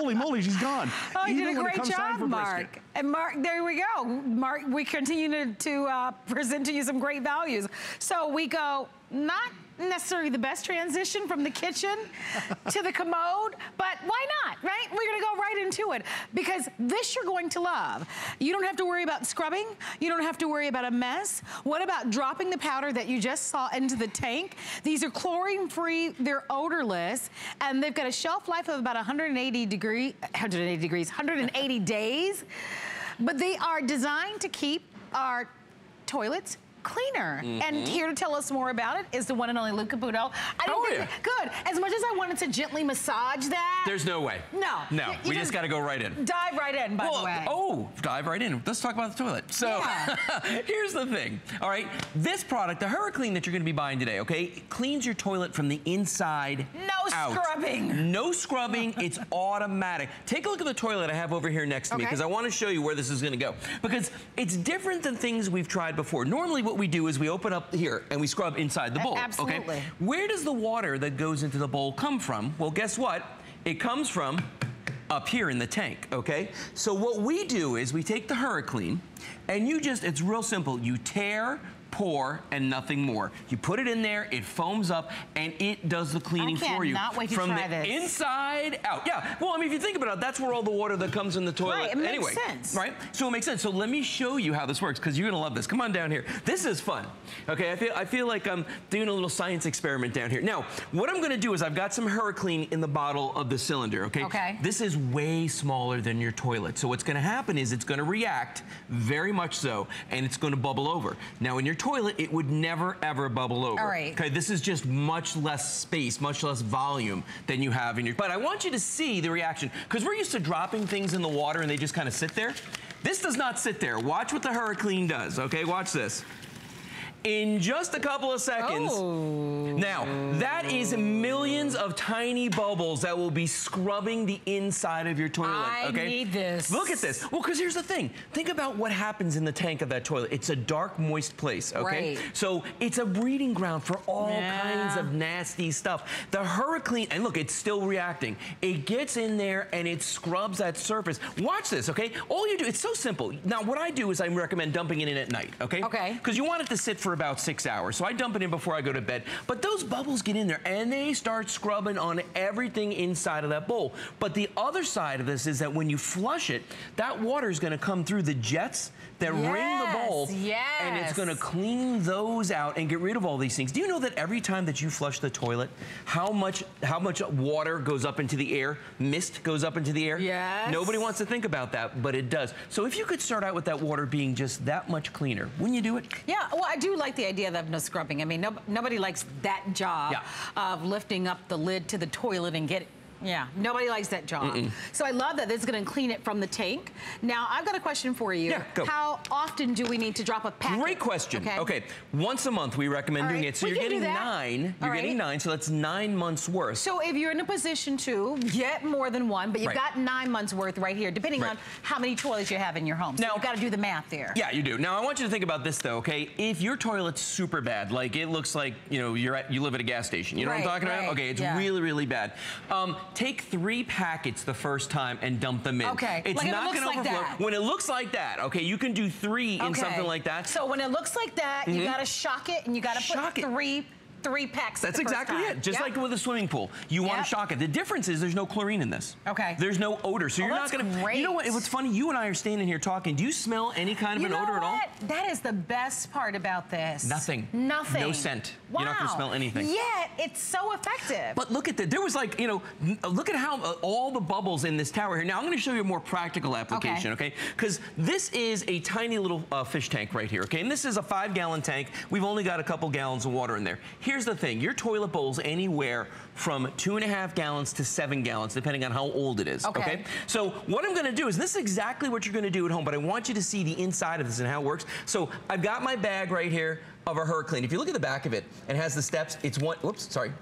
Holy moly, she's gone. Oh, you did a great job, Mark. And Mark, there we go. Mark, we continue to present to you some great values. So we go, not necessarily the best transition from the kitchen to the commode, but why not, right? We're going to go right into it because this you're going to love. You don't have to worry about scrubbing. You don't have to worry about a mess. What about dropping the powder that you just saw into the tank? These are chlorine-free, they're odorless, and they've got a shelf life of about 180 days, but they are designed to keep our toilets cleaner. Mm-hmm. And here to tell us more about it is the one and only Lou Caputo. Good. As much as I wanted to gently massage that. There's no way. No. No. We just got to go right in. Dive right in, by the way. Oh, dive right in. Let's talk about the toilet. So here's the thing. All right. This product, the Hurriclean that you're going to be buying today, okay, it cleans your toilet from the inside out. Scrubbing. No scrubbing. It's automatic. Take a look at the toilet I have over here next to me because I want to show you where this is going to go because it's different than things we've tried before. Normally, what we do is we open up here and we scrub inside the bowl. Absolutely. Okay? Where does the water that goes into the bowl come from? Well, guess what? It comes from up here in the tank, okay? So what we do is we take the Hurricane and you just, it's real simple. You tear, pour, and nothing more. You put it in there, it foams up, and it does the cleaning for you. I cannot wait to try this. From the inside out. Yeah, well, I mean, if you think about it, that's where all the water that comes in the toilet. Right, it makes sense. Right, so it makes sense. So let me show you how this works, because you're gonna love this. Come on down here. This is fun. Okay, I feel like I'm doing a little science experiment down here. Now, what I'm gonna do is I've got some Hurricane in the bottle of the cylinder, okay? Okay. This is way smaller than your toilet. So what's gonna happen is it's gonna react, very much so, and it's gonna bubble over. Now, in your toilet, it would never ever bubble over. All right. Okay, this is just much less space, much less volume than you have in your. But I want you to see the reaction because we're used to dropping things in the water and they just kind of sit there. This does not sit there. Watch what the Hurricane does. Okay, watch this. In just a couple of seconds. Oh. Now, that is millions of tiny bubbles that will be scrubbing the inside of your toilet. I need this. Look at this. Well, because here's the thing. Think about what happens in the tank of that toilet. It's a dark, moist place, okay? Right. So it's a breeding ground for all kinds of nasty stuff. The Hurricane, and look, it's still reacting. It gets in there and it scrubs that surface. Watch this, okay? All you do, it's so simple. Now, what I do is I recommend dumping it in at night, okay? Okay. Because you want it to sit for about 6 hours. So I dump it in before I go to bed. But those bubbles get in there and they start scrubbing on everything inside of that bowl. But the other side of this is that when you flush it, that water is going to come through the jets that ring the bowl. And it's going to clean those out and get rid of all these things. Do you know that every time that you flush the toilet, how much water goes up into the air? Mist goes up into the air? Yes. Nobody wants to think about that, but it does. So if you could start out with that water being just that much cleaner, wouldn't you do it? Yeah, well, I do like the idea of no scrubbing. I mean, nobody likes that job of lifting up the lid to the toilet and getting. Yeah, nobody likes that job. So I love that this is going to clean it from the tank. Now, I've got a question for you. Yeah, go. How often do we need to drop a packet? Great question. Okay, once a month we recommend doing it. So you're getting 9. You're getting 9, so that's 9 months worth. So if you're in a position to get more than one, but you've got 9 months worth right here, depending on how many toilets you have in your home. So now, you've got to do the math there. Yeah, you do. Now, I want you to think about this, though, okay? If your toilet's super bad, like it looks like, you know, you live at a gas station. You know what I'm talking about? Okay, it's really, really bad. Take 3 packets the first time and dump them in. Okay. It's not going to overflow. When it looks like that, okay, you can do 3 in something like that. So when it looks like that, you got to shock it and you got to put 3 packs. That's exactly it. Just like with a swimming pool, you want to shock it. The difference is there's no chlorine in this. Okay. There's no odor, so you're not going to. You know what? What's funny? You and I are standing here talking. Do you smell any kind of an odor at all? That is the best part about this. Nothing. Nothing. No scent. Wow. You're not going to smell anything. Yet it's so effective. But look at that. There was like, you know, look at how all the bubbles in this tower here. Now I'm going to show you a more practical application, okay? Because this is a tiny little fish tank right here, okay? And this is a 5-gallon tank. We've only got a couple gallons of water in there. Here's the thing, your toilet bowl's anywhere from 2.5 gallons to 7 gallons, depending on how old it is, okay? So what I'm gonna do is, this is exactly what you're gonna do at home, but I want you to see the inside of this and how it works. So I've got my bag right here of a Hurricane. If you look at the back of it, it has the steps, it's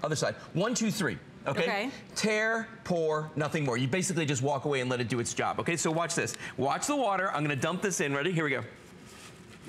other side, 1, 2, 3. Okay? Tear, pour, nothing more. You basically just walk away and let it do its job, okay? So watch this, watch the water, I'm gonna dump this in, ready? Here we go.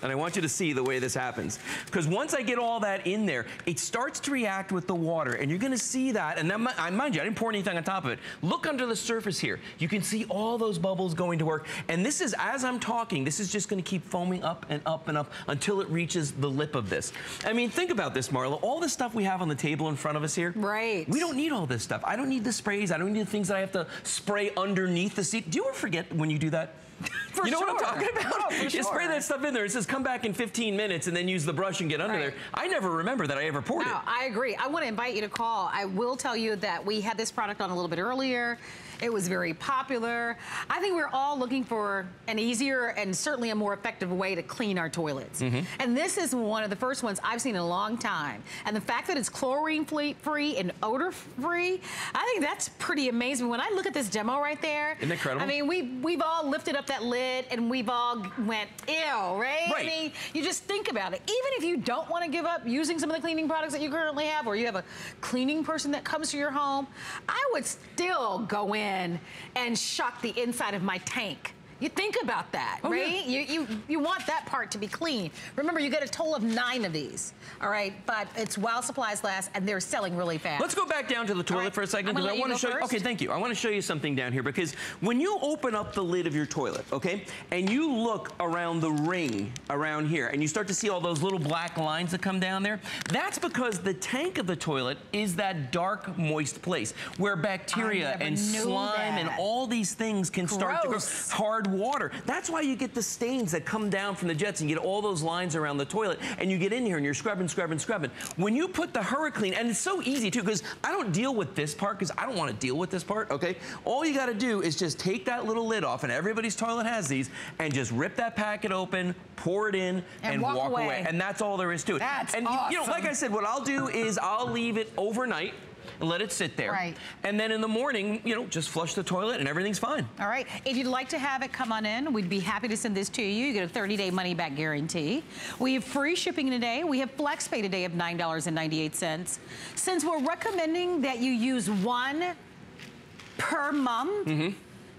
And I want you to see the way this happens. Because once I get all that in there, it starts to react with the water. And you're going to see that. And then, mind you, I didn't pour anything on top of it. Look under the surface here. You can see all those bubbles going to work. And this is, as I'm talking, this is just going to keep foaming up and up and up until it reaches the lip of this. I mean, think about this, Marlo. All the stuff we have on the table in front of us here. Right. We don't need all this stuff. I don't need the sprays. I don't need the things that I have to spray underneath the seat. Do you ever forget when you do that? You know what I'm talking about? Oh, you spray that stuff in there. It says come back in 15 minutes and then use the brush and get under there. I never remember that I ever poured it. No, I agree. I want to invite you to call. I will tell you that we had this product on a little bit earlier. It was very popular. I think we're all looking for an easier and certainly a more effective way to clean our toilets. Mm-hmm. And this is one of the first ones I've seen in a long time. And the fact that it's chlorine-free and odor-free, I think that's pretty amazing. When I look at this demo right there, isn't it incredible? I mean, we've all lifted up that lid and we've all went, ew, right? I mean, you just think about it. Even if you don't want to give up using some of the cleaning products that you currently have, or you have a cleaning person that comes to your home, I would still go in and shock the inside of my tank. You think about that, right? Yeah. You want that part to be clean. Remember, you get a total of 9 of these, all right? But it's while supplies last, and they're selling really fast. Let's go back down to the toilet for a second, because I want to show you. Okay, thank you. I want to show you something down here, because when you open up the lid of your toilet, okay, and you look around the ring around here, and you start to see all those little black lines that come down there, that's because the tank of the toilet is that dark, moist place where bacteria and slime and all these things can start to grow. Hard water. That's why you get the stains that come down from the jets and you get all those lines around the toilet, and you get in here and you're scrubbing. When you put the Hurriclean, and it's so easy too, because I don't deal with this part because I don't want to deal with this part, okay? All you got to do is just take that little lid off, and everybody's toilet has these, and just rip that packet open, pour it in, and walk away. And that's all there is to it. That's awesome. You know, like I said, what I'll do is I'll leave it overnight, let it sit there, and then in the morning, you know, just flush the toilet and everything's fine. All right, if you'd like to have it, come on in. We'd be happy to send this to you. You get a 30-day money-back guarantee. We have free shipping today. We have flex pay today of $9.98. Since we're recommending that you use one per mom,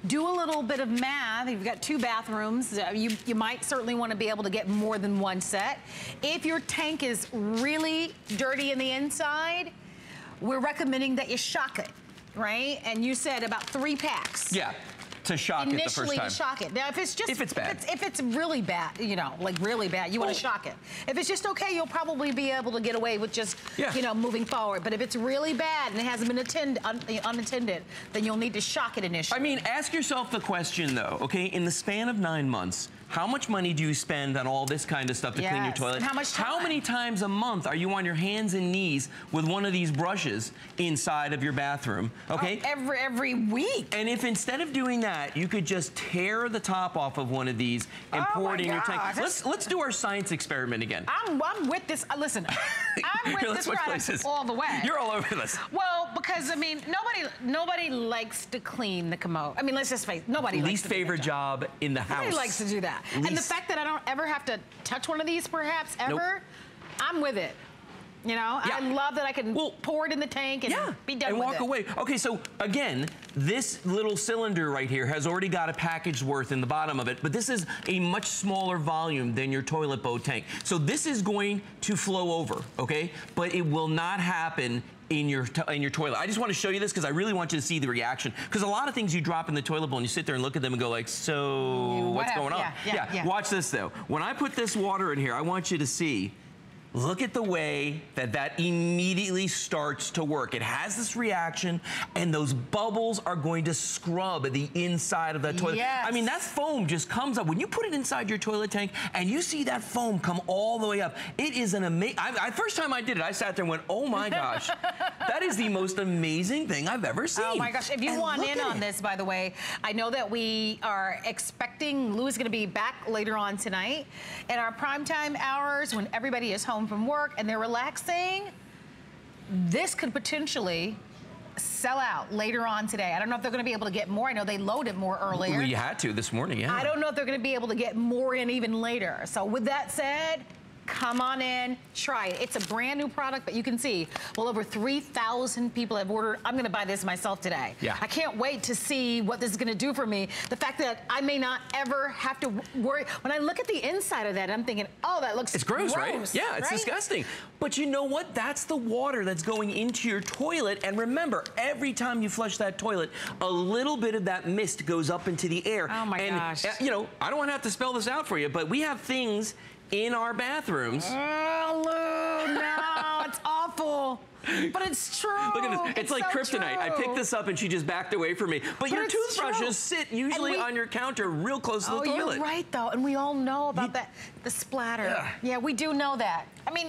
do a little bit of math. You've got 2 bathrooms. You might certainly want to be able to get more than one set. If your tank is really dirty in the inside, we're recommending that you shock it, right? And you said about 3 packs. Yeah, to shock it the first time. Initially to shock it. Now, if it's just... if it's bad. If it's really bad, you know, like really bad, you want to shock it. If it's just okay, you'll probably be able to get away with just, you know, moving forward. But if it's really bad and it hasn't been unattended, then you'll need to shock it initially. I mean, ask yourself the question, though, okay? In the span of 9 months, how much money do you spend on all this kind of stuff to clean your toilet? And how much time? How many times a month are you on your hands and knees with one of these brushes inside of your bathroom? Okay? Oh, every week. And if instead of doing that, you could just tear the top off of one of these and pour it in your tank. Let's do our science experiment again. I'm with this. Listen, I'm with this product all the way. You're all over this. Well, because I mean, nobody likes to clean the commode. I mean, let's just face it, nobody likes to do that. Least favorite job in the house. Nobody likes to do that. And the fact that I don't ever have to touch one of these, perhaps, ever, I'm with it. You know, I love that I can pour it in the tank and be done with it. And walk away. Okay, so again, this little cylinder right here has already got a package's worth in the bottom of it, but this is a much smaller volume than your toilet bowl tank. So this is going to flow over, okay? But it will not happen in your toilet. I just want to show you this because I really want you to see the reaction. Because a lot of things you drop in the toilet bowl and you sit there and look at them and go like, so what's going on? Yeah. Watch this though. When I put this water in here, I want you to see, look at the way that that immediately starts to work. It has this reaction, and those bubbles are going to scrub the inside of that toilet. I mean, that foam just comes up. When you put it inside your toilet tank, and you see that foam come all the way up, it is an amazing... First time I did it, I sat there and went, oh my gosh, that is the most amazing thing I've ever seen. Oh my gosh, if you want in on this, by the way, I know that we are expecting... Lou is going to be back later on tonight. In our primetime hours, when everybody is home from work and they're relaxing, this could potentially sell out later on today. I don't know if they're going to be able to get more. I know they loaded more earlier. We had to this morning, I don't know if they're going to be able to get more in even later. So with that said, Come on in, try it. It's a brand new product, but you can see, well, over 3,000 people have ordered. I'm gonna buy this myself today. Yeah. I can't wait to see what this is gonna do for me. The fact that I may not ever have to worry. When I look at the inside of that, I'm thinking, oh, that looks gross, right? Yeah, it's disgusting. But you know what? That's the water that's going into your toilet. And remember, every time you flush that toilet, a little bit of that mist goes up into the air. Oh my gosh. You know, I don't wanna have to spell this out for you, but we have things in our bathrooms. Oh, Lou, no, it's awful. But it's true. Look at this. It's like so kryptonite. True. I picked this up and she just backed away from me. But your toothbrushes sit usually on your counter real close to the toilet. You're right, though. And we all know about the splatter. Yeah, we do know that. I mean,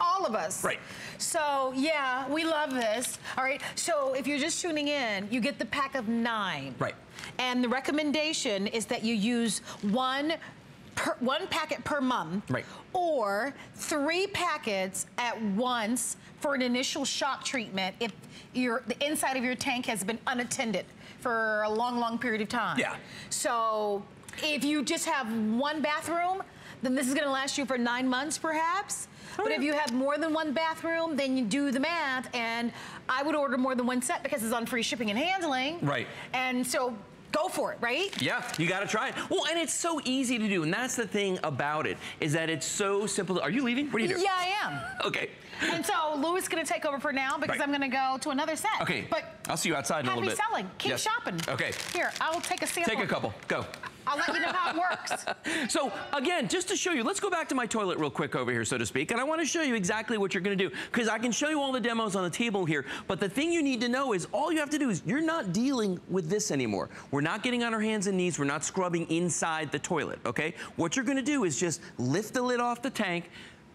all of us. Right. So, yeah, we love this. All right. So if you're just tuning in, you get the pack of 9. Right. And the recommendation is that you use one packet per month, right, or 3 packets at once for an initial shock treatment if the inside of your tank has been unattended for a long, long period of time. Yeah. So if you just have one bathroom, then this is going to last you for 9 months perhaps. Oh, but if you have more than one bathroom, then you do the math, and I would order more than one set because it's on free shipping and handling. Right. And so go for it, right? Yeah, you gotta try it. Well, and it's so easy to do, and that's the thing about it, is that it's so simple. Are you leaving? What are you doing? Yeah, I am. Okay. And so Lou is gonna take over for now because I'm gonna go to another set. Okay, but I'll see you outside in a little bit. Happy selling, keep shopping. Okay. Here, I'll take a sample. Take a couple, go. I'll let you know how it works. So again, just to show you, let's go back to my toilet real quick over here, so to speak, and I want to show you exactly what you're going to do, because I can show you all the demos on the table here, but the thing you need to know is all you have to do is you're not dealing with this anymore. We're not getting on our hands and knees. We're not scrubbing inside the toilet, okay? What you're going to do is just lift the lid off the tank,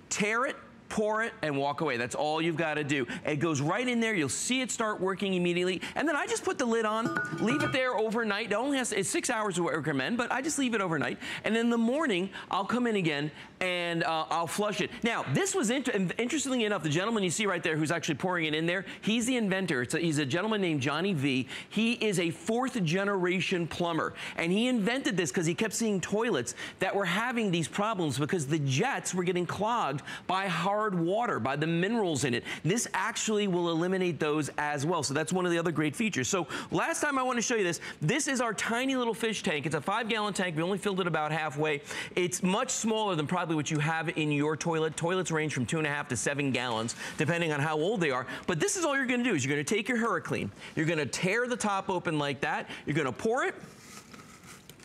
tear it, pour it, and walk away. That's all you've got to do. It goes right in there. You'll see it start working immediately. And then I just put the lid on, leave it there overnight. It only has, it's 6 hours I recommend, but I just leave it overnight. And in the morning, I'll come in again and I'll flush it. Now, this was, interestingly enough, the gentleman you see right there who's actually pouring it in there, he's the inventor. He's a gentleman named Johnny V. He is a 4th-generation plumber. And he invented this because he kept seeing toilets that were having these problems because the jets were getting clogged by hard water, by the minerals in it. This actually will eliminate those as well. So that's one of the other great features. So last time I want to show you this. This is our tiny little fish tank. It's a 5-gallon tank. We only filled it about halfway. It's much smaller than probably what you have in your toilet. Toilets range from 2.5 to 7 gallons, depending on how old they are. But this is all you're going to do is you're going to take your Hurriclean. You're going to tear the top open like that. You're going to pour it.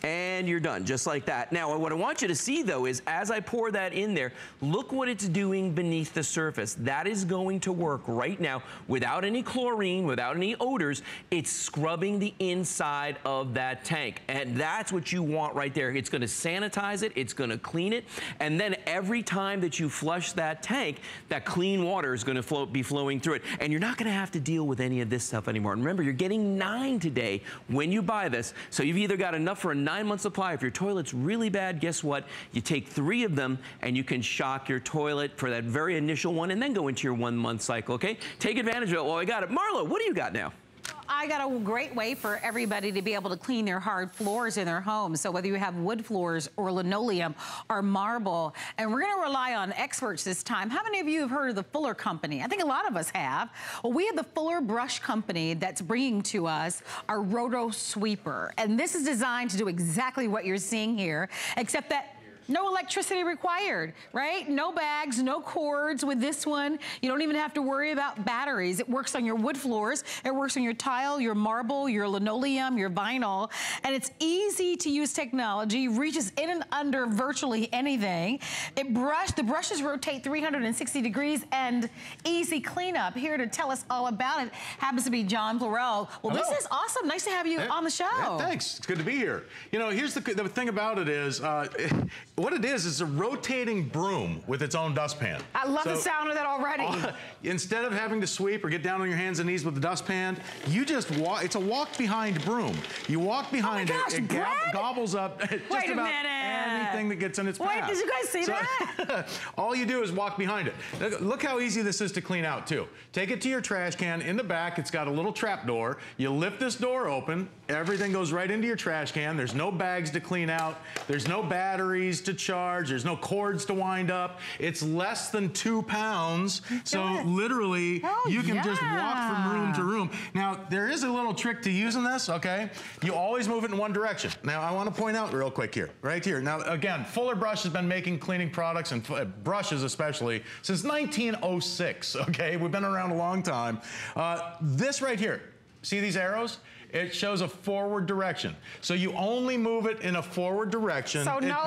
And you're done, just like that. Now, what I want you to see, though, is as I pour that in there, look what it's doing beneath the surface. That is going to work right now without any chlorine, without any odors. It's scrubbing the inside of that tank. And that's what you want right there. It's going to sanitize it. It's going to clean it. And then every time that you flush that tank, that clean water is going to be flowing through it. And you're not going to have to deal with any of this stuff anymore. And remember, you're getting 9 today when you buy this. So you've either got enough for a 9-month supply. If your toilet's really bad, guess what? You take 3 of them and you can shock your toilet for that very initial one and then go into your 1-month cycle, okay? Take advantage of it while I got it. Marlo, what do you got now? I got a great way for everybody to be able to clean their hard floors in their homes. So whether you have wood floors or linoleum or marble, and we're going to rely on experts this time. How many of you have heard of the Fuller Company? I think a lot of us have. Well, we have the Fuller Brush Company that's bringing to us our Roto Sweeper. And this is designed to do exactly what you're seeing here, except that no electricity required, right? No bags, no cords with this one. You don't even have to worry about batteries. It works on your wood floors. It works on your tile, your marble, your linoleum, your vinyl. And it's easy to use technology, reaches in and under virtually anything. The brushes rotate 360 degrees and easy cleanup. Here to tell us all about it happens to be John Florel. Well, hello. This is awesome. Nice to have you on the show. Yeah, thanks. It's good to be here. You know, here's the thing about it is, what it is a rotating broom with its own dustpan. I love the sound of that already. Instead of having to sweep or get down on your hands and knees with the dustpan, you just walk. It's a walk behind broom. You walk behind it gobbles up just about anything that gets in its path. Wait, did you guys see that? All you do is walk behind it. Look how easy this is to clean out, too. Take it to your trash can. In the back, it's got a little trap door. You lift this door open. Everything goes right into your trash can. There's no bags to clean out. There's no batteries. to charge. There's no cords to wind up. It's less than 2 pounds. So literally, you can just walk from room to room. Now, there is a little trick to using this, okay? You always move it in one direction. Now, I want to point out real quick here, right here. Now, again, Fuller Brush has been making cleaning products and brushes especially since 1906, okay? We've been around a long time. This right here, see these arrows? It shows a forward direction. So you only move it in a forward direction. So no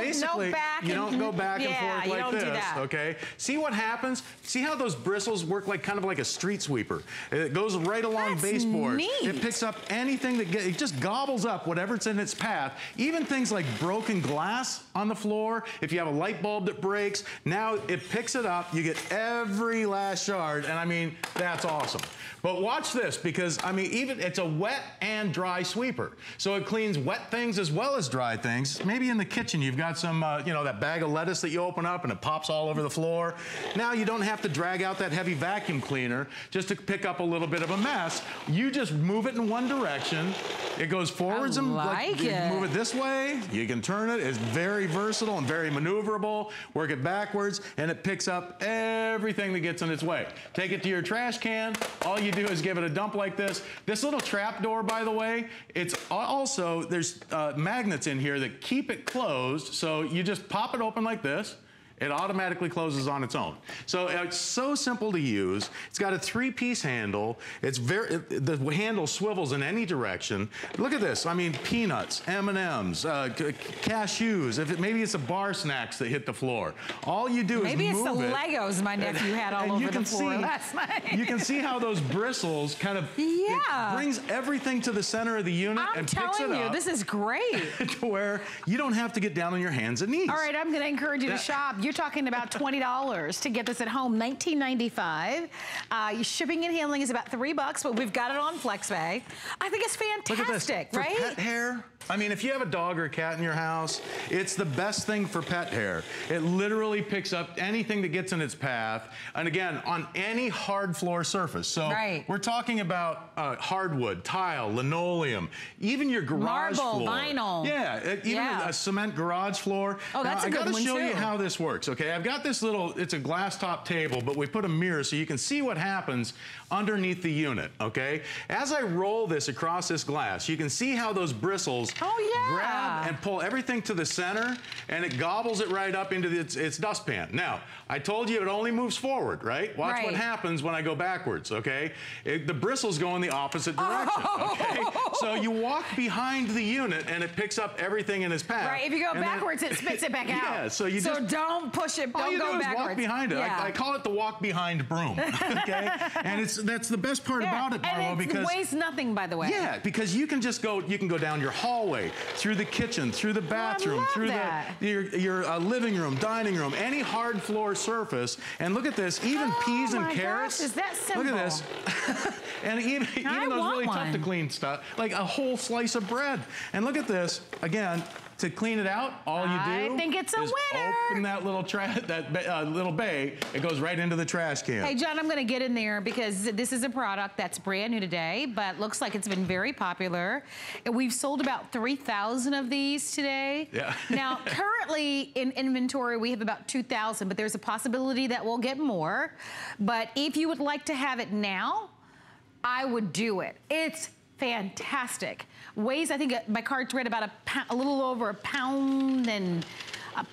back. You don't go back and forth like this. Okay? See what happens? See how those bristles work like kind of like a street sweeper. It goes right along baseboards. It picks up anything that it just gobbles up whatever's in its path. Even things like broken glass on the floor. If you have a light bulb that breaks, now it picks it up. You get every last shard, and I mean that's awesome. But watch this, because I mean even it's a wet and dry sweeper. So it cleans wet things as well as dry things. Maybe in the kitchen you've got some, you know, that bag of lettuce that you open up and it pops all over the floor. Now you don't have to drag out that heavy vacuum cleaner just to pick up a little bit of a mess. You just move it in one direction. It goes forwards and like you can move it this way. You can turn it. It's very versatile and very maneuverable. Work it backwards and it picks up everything that gets in its way. Take it to your trash can. All you do is give it a dump like this. This little trap door, by the way, it's also, there's magnets in here that keep it closed, so you just pop it open like this. It automatically closes on its own. So it's so simple to use. It's got a 3-piece handle. It's the handle swivels in any direction. Look at this. I mean, peanuts, M&Ms, cashews. If maybe it's a bar snacks that hit the floor. All you do is move it. Maybe it's the Legos my nephew had all over the floor last night. You can see how those bristles kind of it brings everything to the center of the unit and picks it up. I'm telling you, this is great. To where you don't have to get down on your hands and knees. All right, I'm going to encourage you to shop. You're talking about $20 to get this at home, $19.95. Shipping and handling is about $3, but we've got it on FlexPay. I think it's fantastic. Look at this. Right? For pet hair. I mean, if you have a dog or a cat in your house, it's the best thing for pet hair. It literally picks up anything that gets in its path, and again, on any hard floor surface. So we're talking about hardwood, tile, linoleum, even your garage floor. Marble, vinyl. Yeah, even a cement garage floor. Oh, that's a good one too. I gotta show you how this works, okay? I've got this little, it's a glass top table, but we put a mirror so you can see what happens underneath the unit, okay? As I roll this across this glass, you can see how those bristles grab and pull everything to the center, and it gobbles it right up into its dustpan. Now, I told you it only moves forward, right? Watch what happens when I go backwards, okay? The bristles go in the opposite direction, okay? So you walk behind the unit, and it picks up everything in its path. Right, if you go backwards, it spits it back out. Yeah, so you just... don't push it, don't go backwards. All you do is walk behind it. Yeah. I call it the walk behind broom, okay? And that's the best part about it, Marlo, because... And it weighs nothing, by the way. Yeah, because you can just go, you can go down your hallway, through the kitchen, through the bathroom, through your living room, dining room, any hard floor surface. And look at this, even peas and carrots. Gosh, is that simple? Look at this. And even those really tough to clean stuff, like a whole slice of bread. And look at this, again, to clean it out, all you do is open that little little bay. It goes right into the trash can. Hey, John, I'm going to get in there because this is a product that's brand new today, but looks like it's been very popular. We've sold about 3,000 of these today. Yeah. Now, currently in inventory, we have about 2,000, but there's a possibility that we'll get more. But if you would like to have it now, I would do it. It's fantastic. Weighs, I think my card read about a little over a pound and a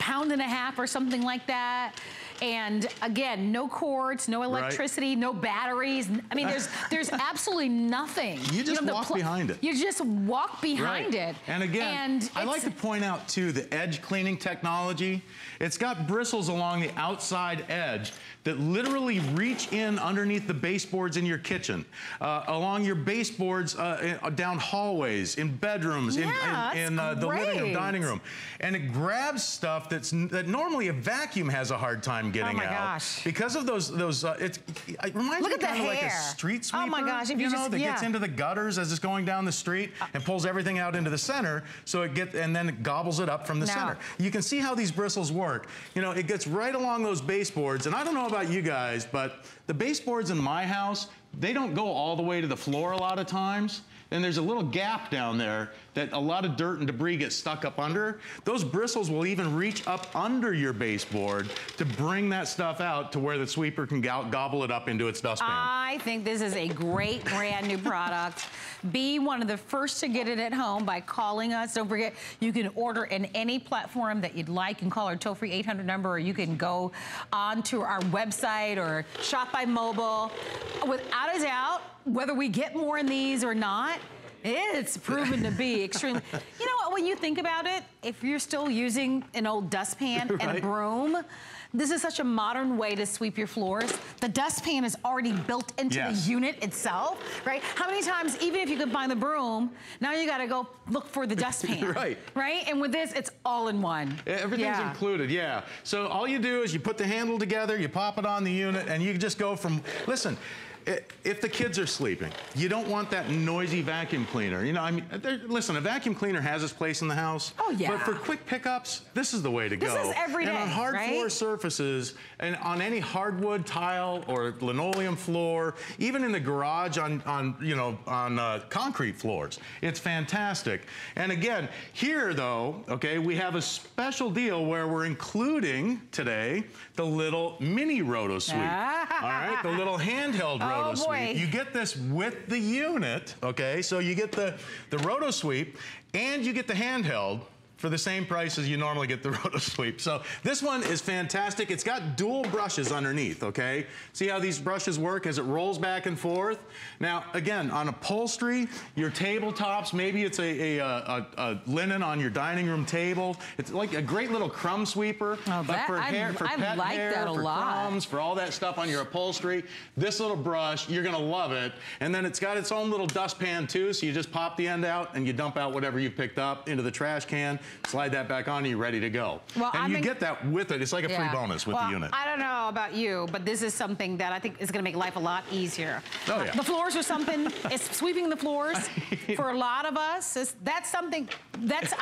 half or something like that. And again, no cords, no electricity, no batteries. I mean, there's absolutely nothing. You just walk behind it. You just walk behind it. And again, I like to point out too the edge cleaning technology. It's got bristles along the outside edge that literally reach in underneath the baseboards in your kitchen, along your baseboards, down hallways, in bedrooms, in the living room, dining room. And it grabs stuff that normally a vacuum has a hard time getting out. Oh my gosh. Because of it reminds me kind of like a street sweeper. Oh my gosh. If you know, that gets into the gutters as it's going down the street and pulls everything out into the center, so it and then it gobbles it up from the center. You can see how these bristles work. You know, it gets right along those baseboards, and I don't know about you guys, but the baseboards in my house, they don't go all the way to the floor a lot of times. and there's a little gap down there that a lot of dirt and debris gets stuck up under, those bristles will even reach up under your baseboard to bring that stuff out to where the sweeper can gobble it up into its dustpan. I think this is a great brand new product. Be one of the first to get it at home by calling us. Don't forget, you can order in any platform that you'd like and call our toll-free 800 number, or you can go onto our website or shop by mobile. Without a doubt, whether we get more in these or not, it's proven to be extremely, you know what, when you think about it, if you're still using an old dustpan right. and a broom, this is such a modern way to sweep your floors. The dustpan is already built into yes. the unit itself, right? How many times, even if you could buy the broom, now you gotta go look for the dustpan. Right. Right, and with this, it's all in one. Everything's yeah. included, yeah. So all you do is you put the handle together, you pop it on the unit, and you just go from, listen, if the kids are sleeping, you don't want that noisy vacuum cleaner. You know, I mean, listen, a vacuum cleaner has its place in the house. Oh, yeah. But for quick pickups, this is the way to go. This is every day, and on hard right? floor surfaces, and on any hardwood tile or linoleum floor, even in the garage on concrete floors, it's fantastic. And again, here though, okay, we have a special deal where we're including today the little mini Roto Sweep. All right, the little handheld. Oh. Roto Sweep. You get this with the unit, okay? So you get the Roto Sweep and you get the handheld for the same price as you normally get the Roto Sweep. So this one is fantastic. It's got dual brushes underneath, okay? See how these brushes work as it rolls back and forth? Now, again, on upholstery, your tabletops, maybe it's a linen on your dining room table. It's like a great little crumb sweeper. Oh, but for hair, for pet hair, for crumbs, for all that stuff on your upholstery, this little brush, you're gonna love it. And then it's got its own little dustpan too, so you just pop the end out and you dump out whatever you picked up into the trash can. Slide that back on and you're ready to go. Well, and you get that with it. It's like a yeah. free bonus with the unit. I don't know about you, but this is something that I think is going to make life a lot easier. Oh, yeah. The floors are something, it's sweeping the floors for a lot of us. That's something, that's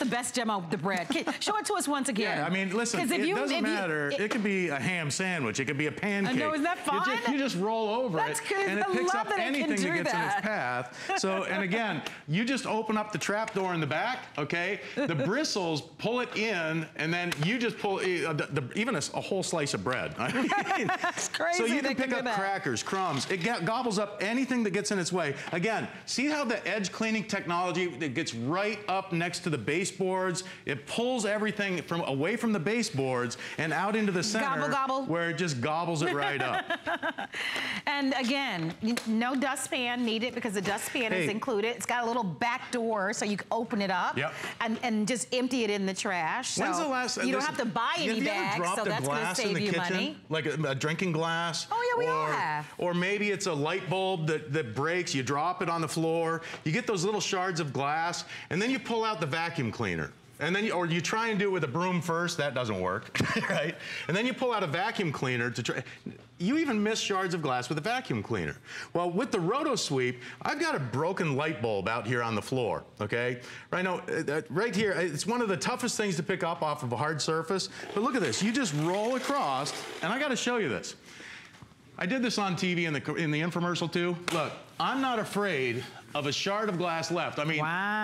the best demo, the bread. Show it to us once again. Yeah, I mean, listen, it doesn't matter. It could be a ham sandwich. It could be a pancake. No, isn't that fun? You just roll over and it picks up anything that gets in its path. So, and again, you just open up the trap door in the back, okay? The bristles pull it in, and then you just pull even a whole slice of bread. I mean, that's crazy. So you can pick up crackers, crumbs. It gobbles up anything that gets in its way. Again, see how the edge cleaning technology that gets right up next to the baseboards. It pulls everything from away from the baseboards and out into the center, where it just gobbles it right up. And again, no dustpan needed because the dustpan is included. It's got a little back door, so you can open it up. Yep. And just empty it in the trash. So you don't have to buy any bags, so that's going to save you money. Like a drinking glass. Oh, yeah, we all have. Or maybe it's a light bulb that breaks. You drop it on the floor. You get those little shards of glass, and then you pull out the vacuum cleaner. And then, or you try and do it with a broom first. That doesn't work, right? And then you pull out a vacuum cleaner to try. You even miss shards of glass with a vacuum cleaner. Well, with the Roto Sweep, I've got a broken light bulb out here on the floor, okay? Right now, right here, it's one of the toughest things to pick up off of a hard surface. But look at this. You just roll across, and I got to show you this. I did this on TV in the infomercial too. Look, I'm not afraid of a shard of glass left. I mean, wow.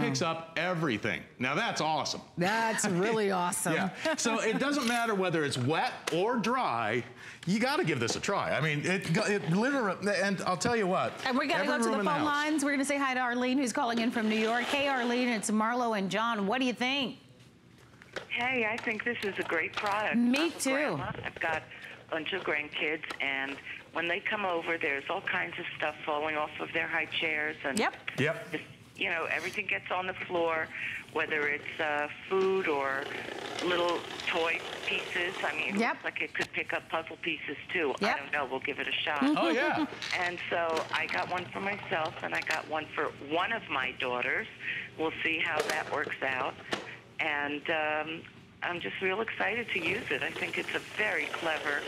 It picks up everything. Now that's awesome. That's really awesome. Yeah. So it doesn't matter whether it's wet or dry, you gotta give this a try. I mean, it literally, and I'll tell you what. And we gotta go to the phone lines. We're gonna say hi to Arlene, who's calling in from New York. Hey Arlene, it's Marlo and John. What do you think? Hey, I think this is a great product. Me too. Grandma. I've got a bunch of grandkids, and when they come over, there's all kinds of stuff falling off of their high chairs, and yep. You know, everything gets on the floor, whether it's food or little toy pieces. I mean, it looks like it could pick up puzzle pieces too. Yep. I don't know. We'll give it a shot. Oh yeah. And so I got one for myself, and I got one for one of my daughters. We'll see how that works out, and I'm just real excited to use it. I think it's a very clever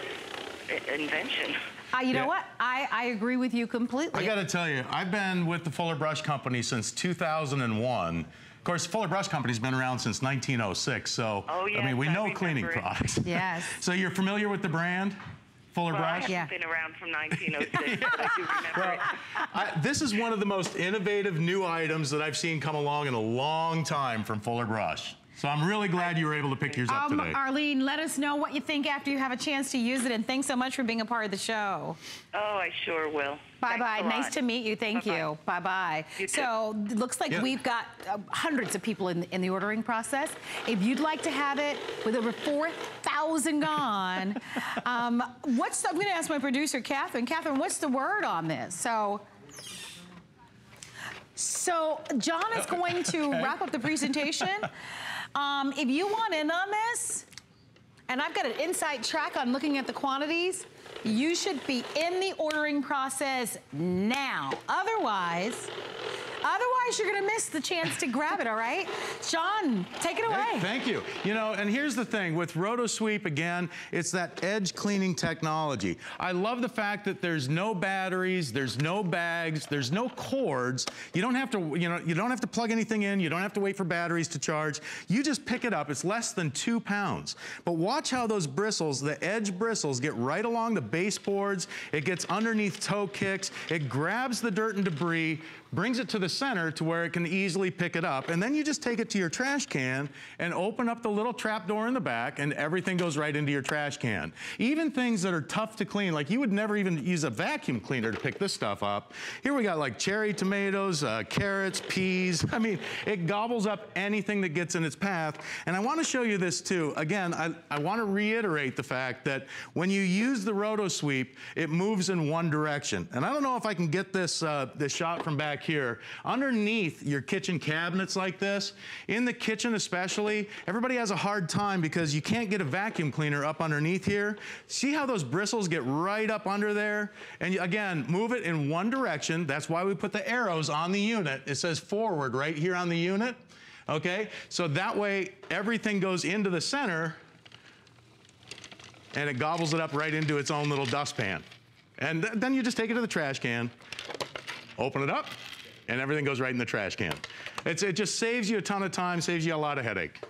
invention. You know what? I agree with you completely. I gotta tell you, I've been with the Fuller Brush Company since 2001. Of course, Fuller Brush Company's been around since 1906, so, oh, yes, I mean, we know cleaning products. Yes. So you're familiar with the brand? Fuller Brush? I haven't been around from 1906, but I do remember it. This is one of the most innovative new items that I've seen come along in a long time from Fuller Brush. So I'm really glad you were able to pick yours up today. Arlene, let us know what you think after you have a chance to use it, and thanks so much for being a part of the show. Oh, I sure will. Bye-bye. Nice to meet you. Thank you. Bye-bye. So it looks like we've got hundreds of people in the ordering process. If you'd like to have it, with over 4,000 gone, I'm going to ask my producer, Catherine. Catherine, what's the word on this? So John is going to wrap up the presentation. If you want in on this, and I've got an inside track on looking at the quantities, you should be in the ordering process now. Otherwise you're gonna miss the chance to grab it, all right? John, take it away. Hey, thank you. You know, and here's the thing, with Roto Sweep again, it's that edge cleaning technology. I love the fact that there's no batteries, there's no bags, there's no cords. You don't have to, you don't have to plug anything in, you don't have to wait for batteries to charge. You just pick it up, it's less than 2 pounds. But watch how those bristles, the edge bristles, get right along the baseboards, it gets underneath toe kicks, it grabs the dirt and debris, brings it to the center to where it can easily pick it up, and then you just take it to your trash can and open up the little trap door in the back and everything goes right into your trash can. Even things that are tough to clean, like you would never even use a vacuum cleaner to pick this stuff up. Here we got like cherry tomatoes, carrots, peas. I mean, it gobbles up anything that gets in its path. And I want to show you this too. Again, I want to reiterate the fact that when you use the Roto Sweep, it moves in one direction. And I don't know if I can get this, this shot from back here. Underneath your kitchen cabinets like this, in the kitchen especially, everybody has a hard time because you can't get a vacuum cleaner up underneath here. See how those bristles get right up under there? And again, move it in one direction. That's why we put the arrows on the unit. It says forward right here on the unit. Okay, so that way everything goes into the center and it gobbles it up right into its own little dustpan. And then you just take it to the trash can, open it up, and everything goes right in the trash can. It just saves you a ton of time, saves you a lot of headache.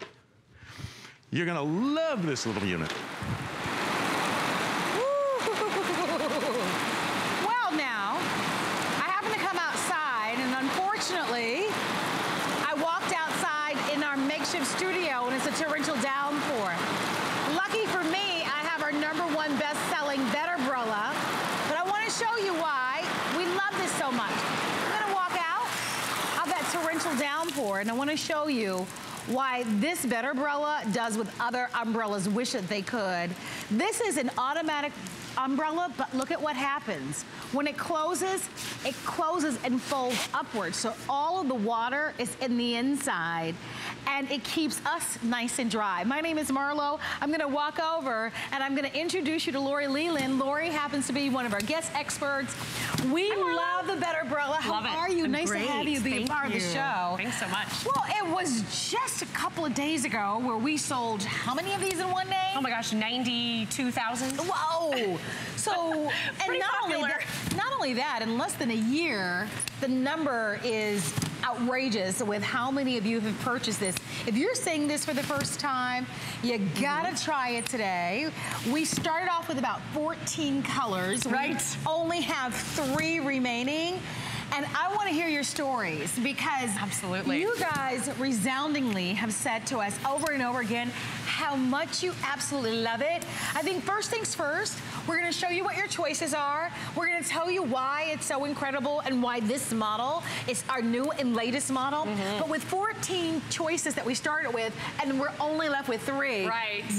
You're gonna love this little unit. Well now, I happened to come outside and unfortunately, I walked outside in our makeshift studio and it's a torrential downpour. Lucky for me, I have our #1 best-selling BetterBrella, but I wanna show you why we love this so much. Torrential downpour, and I want to show you why this BetterBrella does what other umbrellas wish that they could. This is an automatic umbrella, but look at what happens. When it closes and folds upwards, so all of the water is in the inside, and it keeps us nice and dry. My name is Marlo. I'm gonna walk over, and I'm gonna introduce you to Lori Leland. Lori happens to be one of our guest experts. We love the BetterBrella. How are you? I'm nice to have you be a part of the show. Thanks so much. Well, it was just a couple of days ago where we sold how many of these in one day? Oh my gosh, 92,000. Whoa. So, and not only that, in less than a year, the number is outrageous with how many of you have purchased this. If you're seeing this for the first time, you gotta try it today. We started off with about 14 colors. Right. We only have 3 remaining. And I want to hear your stories because you guys resoundingly have said to us over and over again how much you absolutely love it. I think first things first, we're going to show you what your choices are. We're going to tell you why it's so incredible and why this model is our new and latest model. But with 14 choices that we started with and we're only left with 3,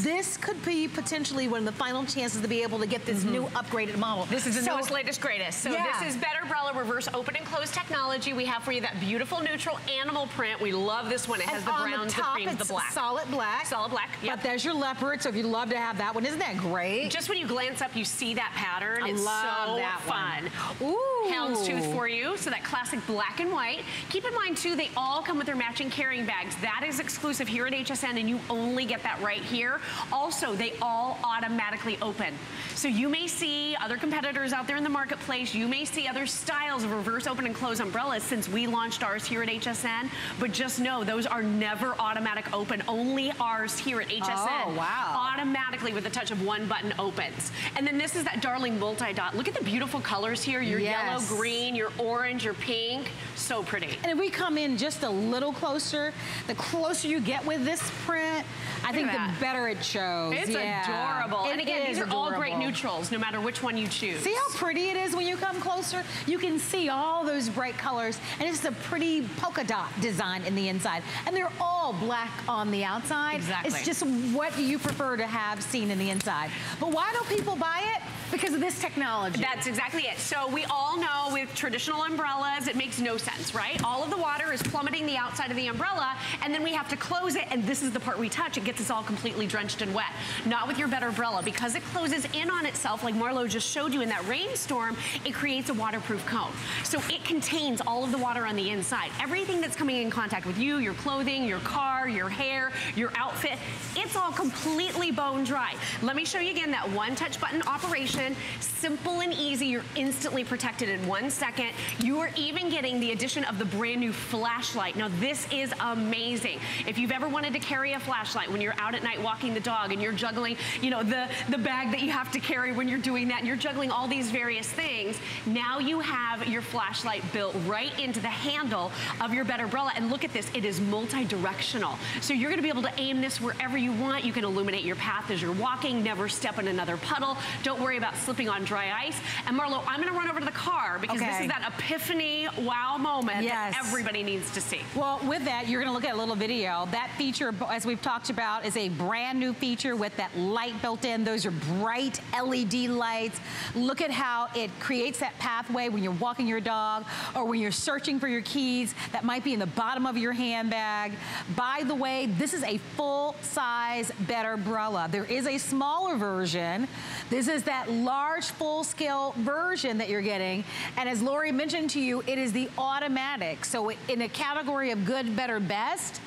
this could be potentially one of the final chances to be able to get this new upgraded model. This is the newest, latest, greatest. So this is BetterBrella Reverse Open and Close technology. We have for you that beautiful neutral animal print. We love this one. It has the brown, the cream, the black. Solid black. Solid black. Yep. But there's your leopard, so if you love to have that one, isn't that great? Just when you glance up, you see that pattern. I love that one. Fun. Ooh. Houndstooth for you. So that classic black and white. Keep in mind too, they all come with their matching carrying bags. That is exclusive here at HSN, and you only get that right here. Also, they all automatically open. So you may see other competitors out there in the marketplace. You may see other styles of reverse open open and close umbrellas since we launched ours here at HSN, but just know those are never automatic open, only ours here at HSN. Oh, wow. Automatically with the touch of one button opens. And then this is that darling multi-dot. Look at the beautiful colors here, your yes. yellow, green, your orange, your pink, so pretty. And if we come in just a little closer, the closer you get with this print, I think the better it shows. It's yeah. adorable. It and again, these are adorable. All great neutrals, no matter which one you choose. See how pretty it is when you come closer? You can see all those bright colors, and it's a pretty polka dot design in the inside. And they're all black on the outside. Exactly. It's just what you prefer to have seen in the inside. But why don't people buy it? Because of this technology. That's exactly it. So we all know with traditional umbrellas, it makes no sense, right? All of the water is plummeting the outside of the umbrella, and then we have to close it, and this is the part we touch. It gets us all completely drenched and wet. Not with your BetterBrella, because it closes in on itself, like Marlo just showed you in that rainstorm, it creates a waterproof cone. So it contains all of the water on the inside. Everything that's coming in contact with you, your clothing, your car, your hair, your outfit, it's all completely bone dry. Let me show you again that one-touch button operation. Simple and easy. You're instantly protected in 1 second. You are even getting the addition of the brand new flashlight. Now this is amazing. If you've ever wanted to carry a flashlight when you're out at night walking the dog and you're juggling, you know, the bag that you have to carry when you're doing that and you're juggling all these various things, now you have your flashlight built right into the handle of your BetterBrella. And look at this, it is multi-directional. So you're gonna be able to aim this wherever you want. You can illuminate your path as you're walking, never step in another puddle. Don't worry about slipping on dry ice. And Marlo, I'm going to run over to the car because this is that epiphany wow moment yes. that everybody needs to see. Well, with that, you're going to look at a little video. That feature, as we've talked about, is a brand new feature with that light built in. Those are bright LED lights. Look at how it creates that pathway when you're walking your dog or when you're searching for your keys that might be in the bottom of your handbag. By the way, this is a full-size BetterBrella. There is a smaller version. This is that large full-scale version that you're getting, and as Lori mentioned to you, it is the automatic. So in a category of good, better, best,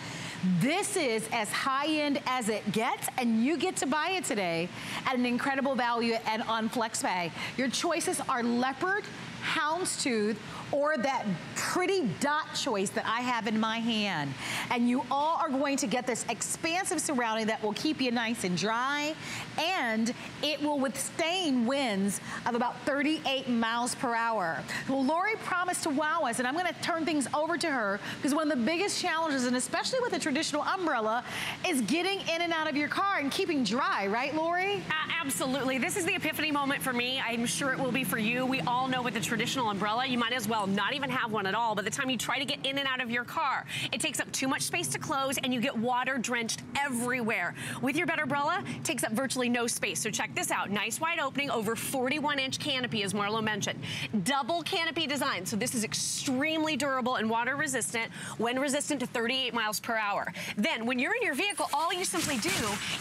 this is as high-end as it gets, and you get to buy it today at an incredible value and on FlexPay. Your choices are leopard, houndstooth, or that pretty dot choice that I have in my hand. And you all are going to get this expansive surrounding that will keep you nice and dry, and it will withstand winds of about 38 miles per hour. Well, Lori promised to wow us, and I'm gonna turn things over to her, because one of the biggest challenges, and especially with a traditional umbrella, is getting in and out of your car and keeping dry, right, Lori? Absolutely, this is the epiphany moment for me. I'm sure it will be for you. We all know with the traditional umbrella, you might as well not even have one at all by the time you try to get in and out of your car. It takes up too much space to close, and you get water drenched everywhere. With your BetterBrella, it takes up virtually no space. So check this out. Nice wide opening, over 41-inch canopy, as Marlo mentioned. Double canopy design. So this is extremely durable and water resistant, when resistant to 38 miles per hour. Then when you're in your vehicle, all you simply do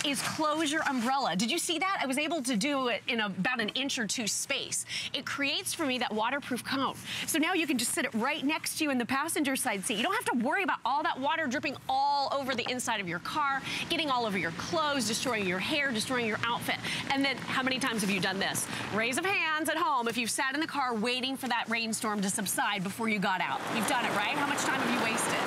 is close your umbrella. Did you see that? I was able to do it in about an inch or two space. It creates for me that waterproof cone. So now you can just sit it right next to you in the passenger side seat. You don't have to worry about all that water dripping all over the inside of your car, getting all over your clothes, destroying your hair, destroying your outfit. And then how many times have you done this? Raise of hands at home if you've sat in the car waiting for that rainstorm to subside before you got out. You've done it, right? How much time have you wasted?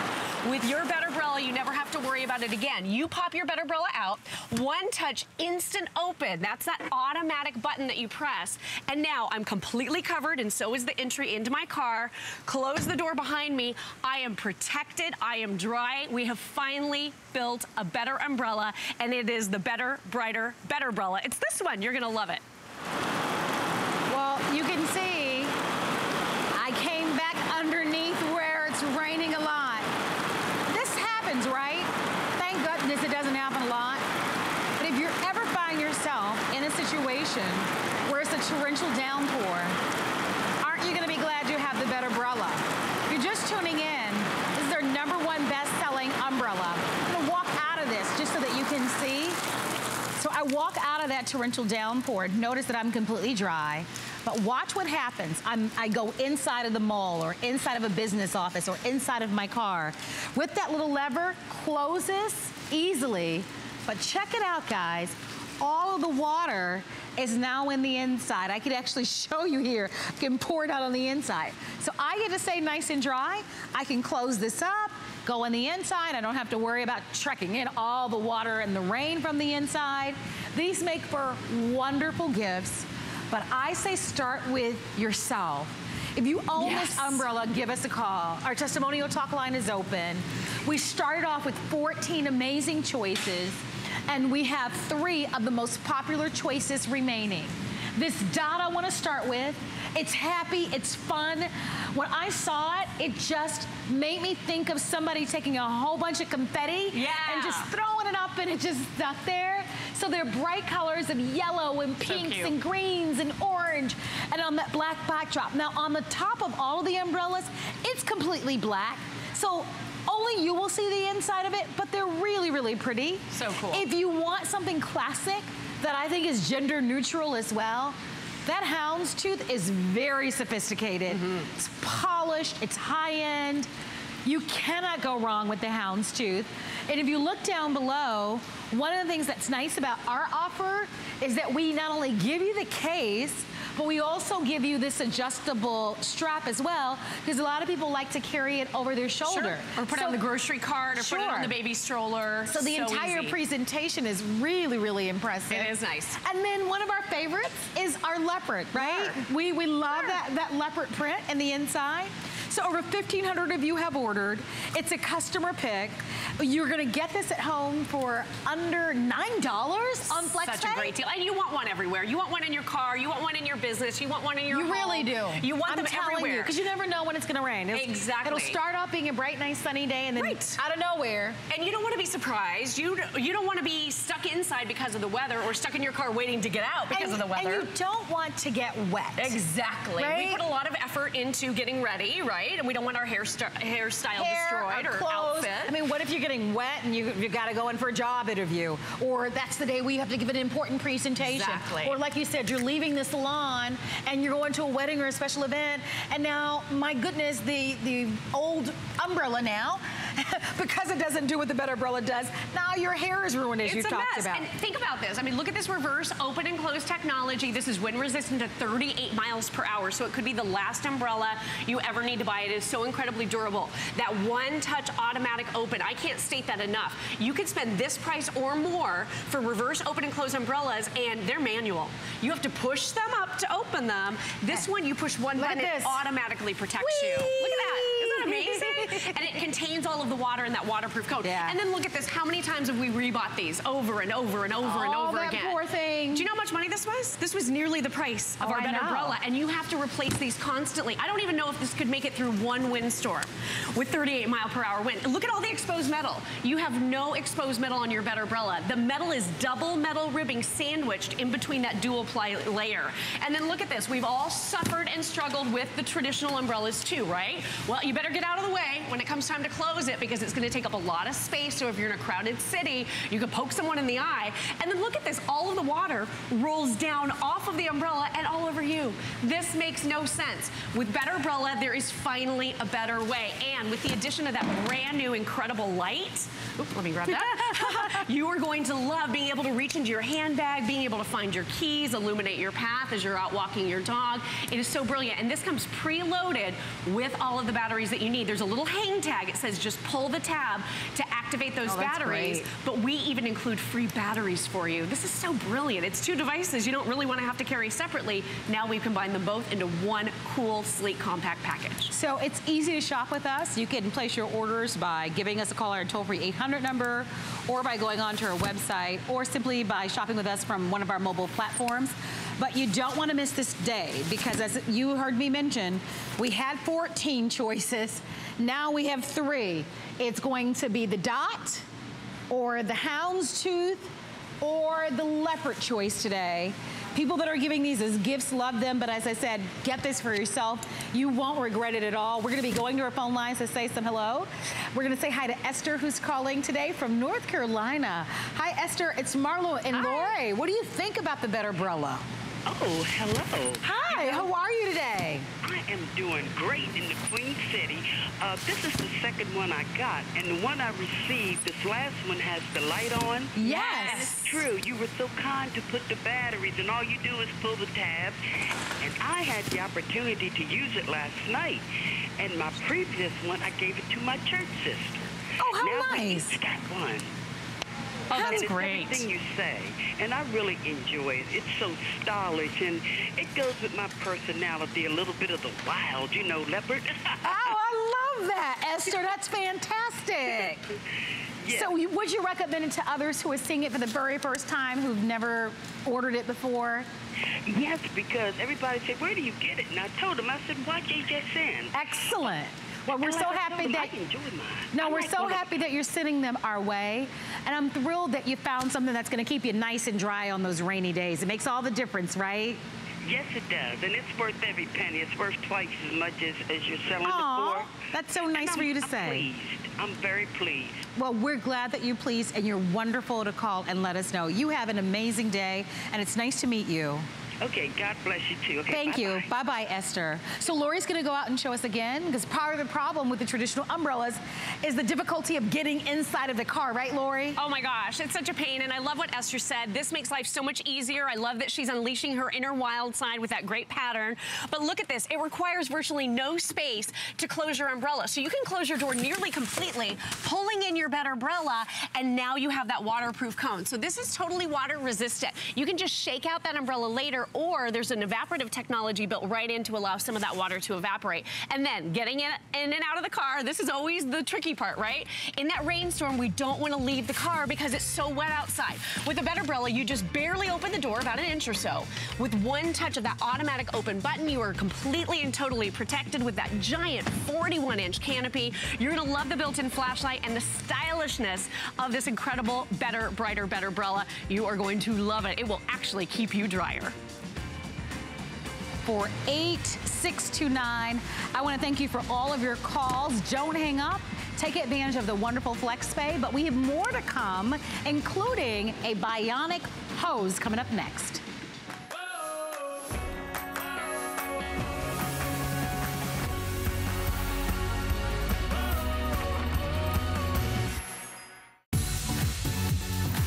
With your BetterBrella, you never have to worry about it again. You pop your BetterBrella out, one touch, instant open. That's that automatic button that you press. And now I'm completely covered, and so is the entry into my car. Close the door behind me. I am protected. I am dry. We have finally built a better umbrella, and it is the better, brighter, BetterBrella. It's this one. You're going to love it. Well, you can see I came back underneath where it's raining a lot. Right? Thank goodness it doesn't happen a lot. But if you ever find yourself in a situation where it's a torrential downpour, aren't you going to be glad you have the BetterBrella? If you're just tuning in, this is our #1 best-selling umbrella. I'm going to walk out of this just so that you can see. So I walk out of that torrential downpour. Notice that I'm completely dry. But watch what happens. I go inside of the mall or inside of a business office or inside of my car. With that little lever, closes easily. But check it out, guys. All of the water is now in the inside. I could actually show you here. I can pour it out on the inside. So I get to stay nice and dry. I can close this up, go in the inside. I don't have to worry about trekking in all the water and the rain from the inside. These make for wonderful gifts, but I say start with yourself. If you own this umbrella, give us a call. Our testimonial talk line is open. We started off with 14 amazing choices, and we have 3 of the most popular choices remaining. This dot I want to start with. It's happy, it's fun. When I saw it, it just made me think of somebody taking a whole bunch of confetti and just throwing it up, and it just stuck there. So they're bright colors of yellow and pinks and greens and orange, and on that black backdrop. Now on the top of all of the umbrellas, it's completely black. So only you will see the inside of it, but they're really, really pretty. So cool. If you want something classic that I think is gender neutral as well, that houndstooth is very sophisticated. It's polished, it's high-end. You cannot go wrong with the houndstooth. And if you look down below, one of the things that's nice about our offer is that we not only give you the case, but we also give you this adjustable strap as well, because a lot of people like to carry it over their shoulder. Or put it on the grocery cart, or put it on the baby stroller. So the entire presentation is really, really impressive. It is nice. And then one of our favorites is our leopard, right? We love that leopard print in the inside. So over 1,500 of you have ordered. It's a customer pick. You're gonna get this at home for under $9 on Flex Pay. Such a great deal. And you want one everywhere. You want one in your car, you want one in your business, you want one in your home. You really do. You want them everywhere. Because you never know when it's gonna rain. Exactly. It'll start off being a bright, nice, sunny day, and then out of nowhere. And you don't wanna be surprised. You don't wanna be stuck inside because of the weather, or stuck in your car waiting to get out because of the weather. And you don't want to get wet. Exactly. Right? We put a lot of effort into getting ready, right? And we don't want our hairstyle destroyed, or outfit. I mean, what if you're getting wet and you got to go in for a job interview, or that's the day where you have to give an important presentation, or like you said, you're leaving the salon and you're going to a wedding or a special event, and now, my goodness, the old umbrella now, because it doesn't do what the BetterBrella does, now your hair is ruined, as you talked about. And think about this. I mean, look at this reverse open and close technology. This is wind resistant to 38 miles per hour, so it could be the last umbrella you ever need to buy. It is so incredibly durable. That one-touch automatic open, I can't state that enough. You could spend this price or more for reverse open and close umbrellas, and they're manual. You have to push them up to open them. This one, you push one button, it automatically protects you. Look at that. Isn't that amazing? And it contains all of the water in that waterproof coat. And then look at this. How many times have we rebought these over and over and over and over again? Oh, that poor thing. Do you know how much money this was? This was nearly the price of our BetterBrella, and you have to replace these constantly. I don't even know if this could make it through one windstorm with 38 mile per hour wind. And look at all the exposed metal. You have no exposed metal on your BetterBrella. The metal is double metal ribbing sandwiched in between that dual ply layer. And then look at this. We've all suffered and struggled with the traditional umbrellas too, right? Well, you better get out of the way when it comes time to close it, because it's going to take up a lot of space. So if you're in a crowded city, you could poke someone in the eye. And then look at this. All of the water rolls down off of the umbrella and all over you. This makes no sense. With BetterBrella, there is finally a better way. And with the addition of that brand new incredible light, oops, let me grab that, you are going to love being able to reach into your handbag, being able to find your keys, illuminate your path as you're out walking your dog. It is so brilliant. And this comes preloaded with all of the batteries that you need. There's a little hang tag. It says just pull the tab to activate those batteries. Great. But we even include free batteries for you. This is so brilliant. It's 2 devices you don't really want to have to carry separately. Now we combine them both into one cool, sleek, compact package. So it's easy to shop with us. You can place your orders by giving us a call on our toll-free 800 number, or by going onto our website, or simply by shopping with us from one of our mobile platforms. But you don't want to miss this day, because as you heard me mention, we had 14 choices. Now we have 3. It's going to be the dot, or the houndstooth, or the leopard choice today. People that are giving these as gifts love them, but as I said, get this for yourself. You won't regret it at all. We're gonna be going to our phone lines to say some hello. We're gonna say hi to Esther, who's calling today from North Carolina. Hi, Esther, it's Marlo and Lori. What do you think about the BetterBrella? Oh, hello. Hi, how are you today? I am doing great in the Queen City. This is the second one I got, and the one I received, this last one has the light on. Yes. That's true. You were so kind to put the batteries, and all you do is pull the tab. And I had the opportunity to use it last night. And my previous one, I gave it to my church sister. Oh, how nice. Now we got one. Oh, that's great. Everything you say, and I really enjoy it. It's so stylish, and it goes with my personality, a little bit of the wild, you know, leopard. Oh, I love that, Esther. That's fantastic. Yes. So would you recommend it to others who are seeing it for the very first time, who've never ordered it before? Yes, because everybody said, where do you get it? And I told them, I said, watch HSN. Excellent. Well, we're so happy that you're sending them our way, and I'm thrilled that you found something that's going to keep you nice and dry on those rainy days. It makes all the difference, right? Yes, it does, and it's worth every penny. It's worth twice as much as you're selling it for. That's so nice for you to say. Pleased. I'm very pleased. Well, we're glad that you're pleased, and you're wonderful to call and let us know. You have an amazing day, and it's nice to meet you. Okay, God bless you too. Okay, Thank you. Bye-bye, Esther. So Lori's gonna go out and show us again, because part of the problem with the traditional umbrellas is the difficulty of getting inside of the car, right, Lori? Oh my gosh, it's such a pain, and I love what Esther said. This makes life so much easier. I love that she's unleashing her inner wild side with that great pattern. But look at this, it requires virtually no space to close your umbrella. So you can close your door nearly completely, pulling in your BetterBrella, and now you have that waterproof cone. So this is totally water resistant. You can just shake out that umbrella later, or there's an evaporative technology built right in to allow some of that water to evaporate. And then getting in and out of the car, this is always the tricky part, right? In that rainstorm, we don't want to leave the car because it's so wet outside. With a BetterBrella, you just barely open the door about an inch or so. With one touch of that automatic open button, you are completely and totally protected with that giant 41-inch canopy. You're going to love the built-in flashlight and the stylishness of this incredible Better, Brighter BetterBrella. You are going to love it. It will actually keep you drier. For 84629. I want to thank you for all of your calls. Don't hang up. Take advantage of the wonderful FlexPay, but we have more to come, including a Bionic Hose coming up next.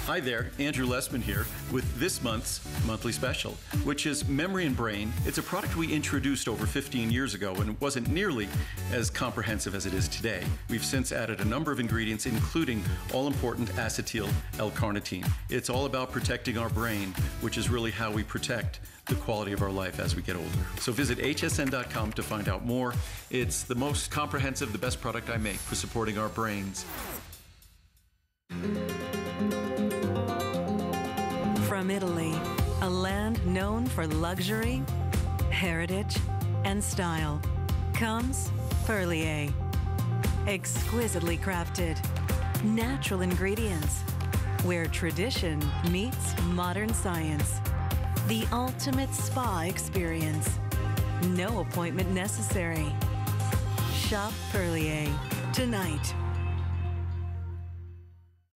Hi there, Andrew Lesman here with this month's monthly special, which is Memory and Brain. It's a product we introduced over 15 years ago, and it wasn't nearly as comprehensive as it is today. We've since added a number of ingredients, including all-important acetyl L-carnitine. It's all about protecting our brain, which is really how we protect the quality of our life as we get older. So visit hsn.com to find out more. It's the most comprehensive, the best product I make for supporting our brains. From Italy, a land known for luxury, heritage, and style, comes Perlier. Exquisitely crafted, natural ingredients, where tradition meets modern science. The ultimate spa experience. No appointment necessary. Shop Perlier tonight.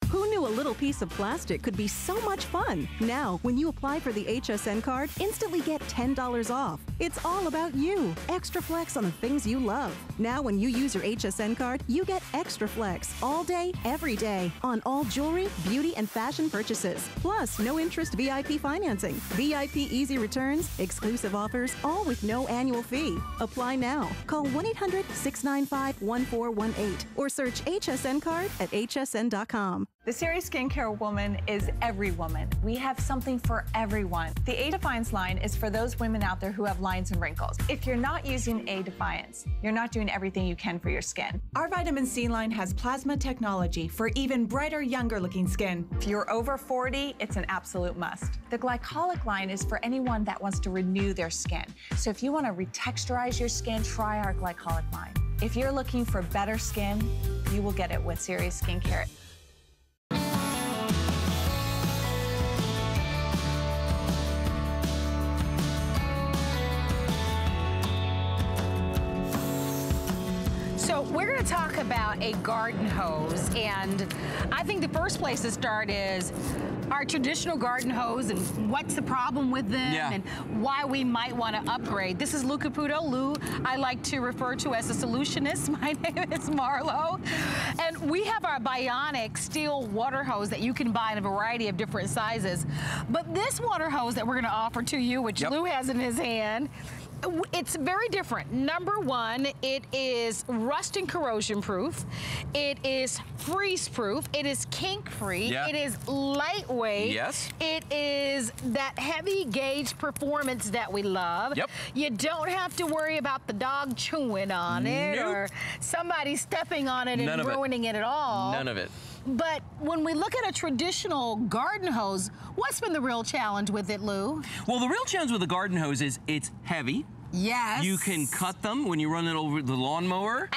Who knew a little piece of plastic could be so much fun? Now, when you apply for the HSN card, instantly get $10 off. It's all about you. Extra flex on the things you love. Now, when you use your HSN card, you get extra flex all day, every day on all jewelry, beauty, and fashion purchases. Plus, no interest VIP financing, VIP easy returns, exclusive offers, all with no annual fee. Apply now. Call 1-800-695-1418 or search HSN card at hsn.com. The Serious Skincare Woman is every woman. We have something for everyone. The A Defiance line is for those women out there who have lines and wrinkles. If you're not using A Defiance, you're not doing everything you can for your skin. Our vitamin C line has plasma technology for even brighter, younger looking skin. If you're over 40, it's an absolute must. The glycolic line is for anyone that wants to renew their skin. So if you want to retexturize your skin, try our glycolic line. If you're looking for better skin, you will get it with Serious Skincare. We're going to talk about a garden hose, and I think the first place to start is our traditional garden hose and what's the problem with them and why we might want to upgrade. This is Lou Caputo. Lou, I like to refer to as a solutionist. My name is Marlo. And we have our Bionic steel water hose that you can buy in a variety of different sizes. But this water hose that we're going to offer to you, which Lou has in his hand, it's very different. Number one, it is rust and corrosion proof. It is freeze proof. It is kink free. It is lightweight. It is that heavy gauge performance that we love. You don't have to worry about the dog chewing on it or somebody stepping on it and ruining it at all. None of it. But when we look at a traditional garden hose, what's been the real challenge with it, Lou? Well, the real challenge with the garden hose is it's heavy. You can cut them when you run it over the lawnmower.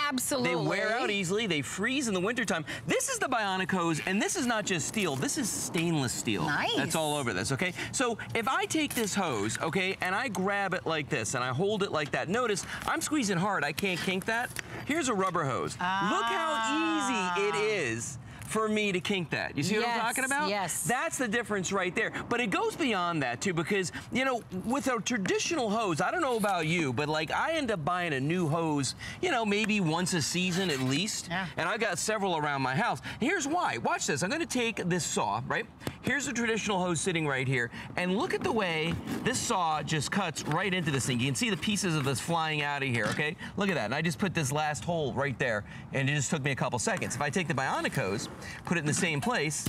They wear out easily. They freeze in the wintertime. This is the Bionic hose, and this is not just steel. This is stainless steel. That's all over this, okay? So if I take this hose, okay, and I grab it like this, and I hold it like that, notice I'm squeezing hard. I can't kink that. Here's a rubber hose. Look how easy it is for me to kink that. You see what I'm talking about? That's the difference right there. But it goes beyond that too, because, you know, with a traditional hose, I don't know about you, but like I end up buying a new hose, you know, maybe once a season at least. And I've got several around my house. Here's why. Watch this. I'm gonna take this saw, right? Here's a traditional hose sitting right here. And look at the way this saw just cuts right into this thing. You can see the pieces of this flying out of here, okay? Look at that. And I just put this last hole right there, and it just took me a couple seconds. If I take the Bionic hose, put it in the same place,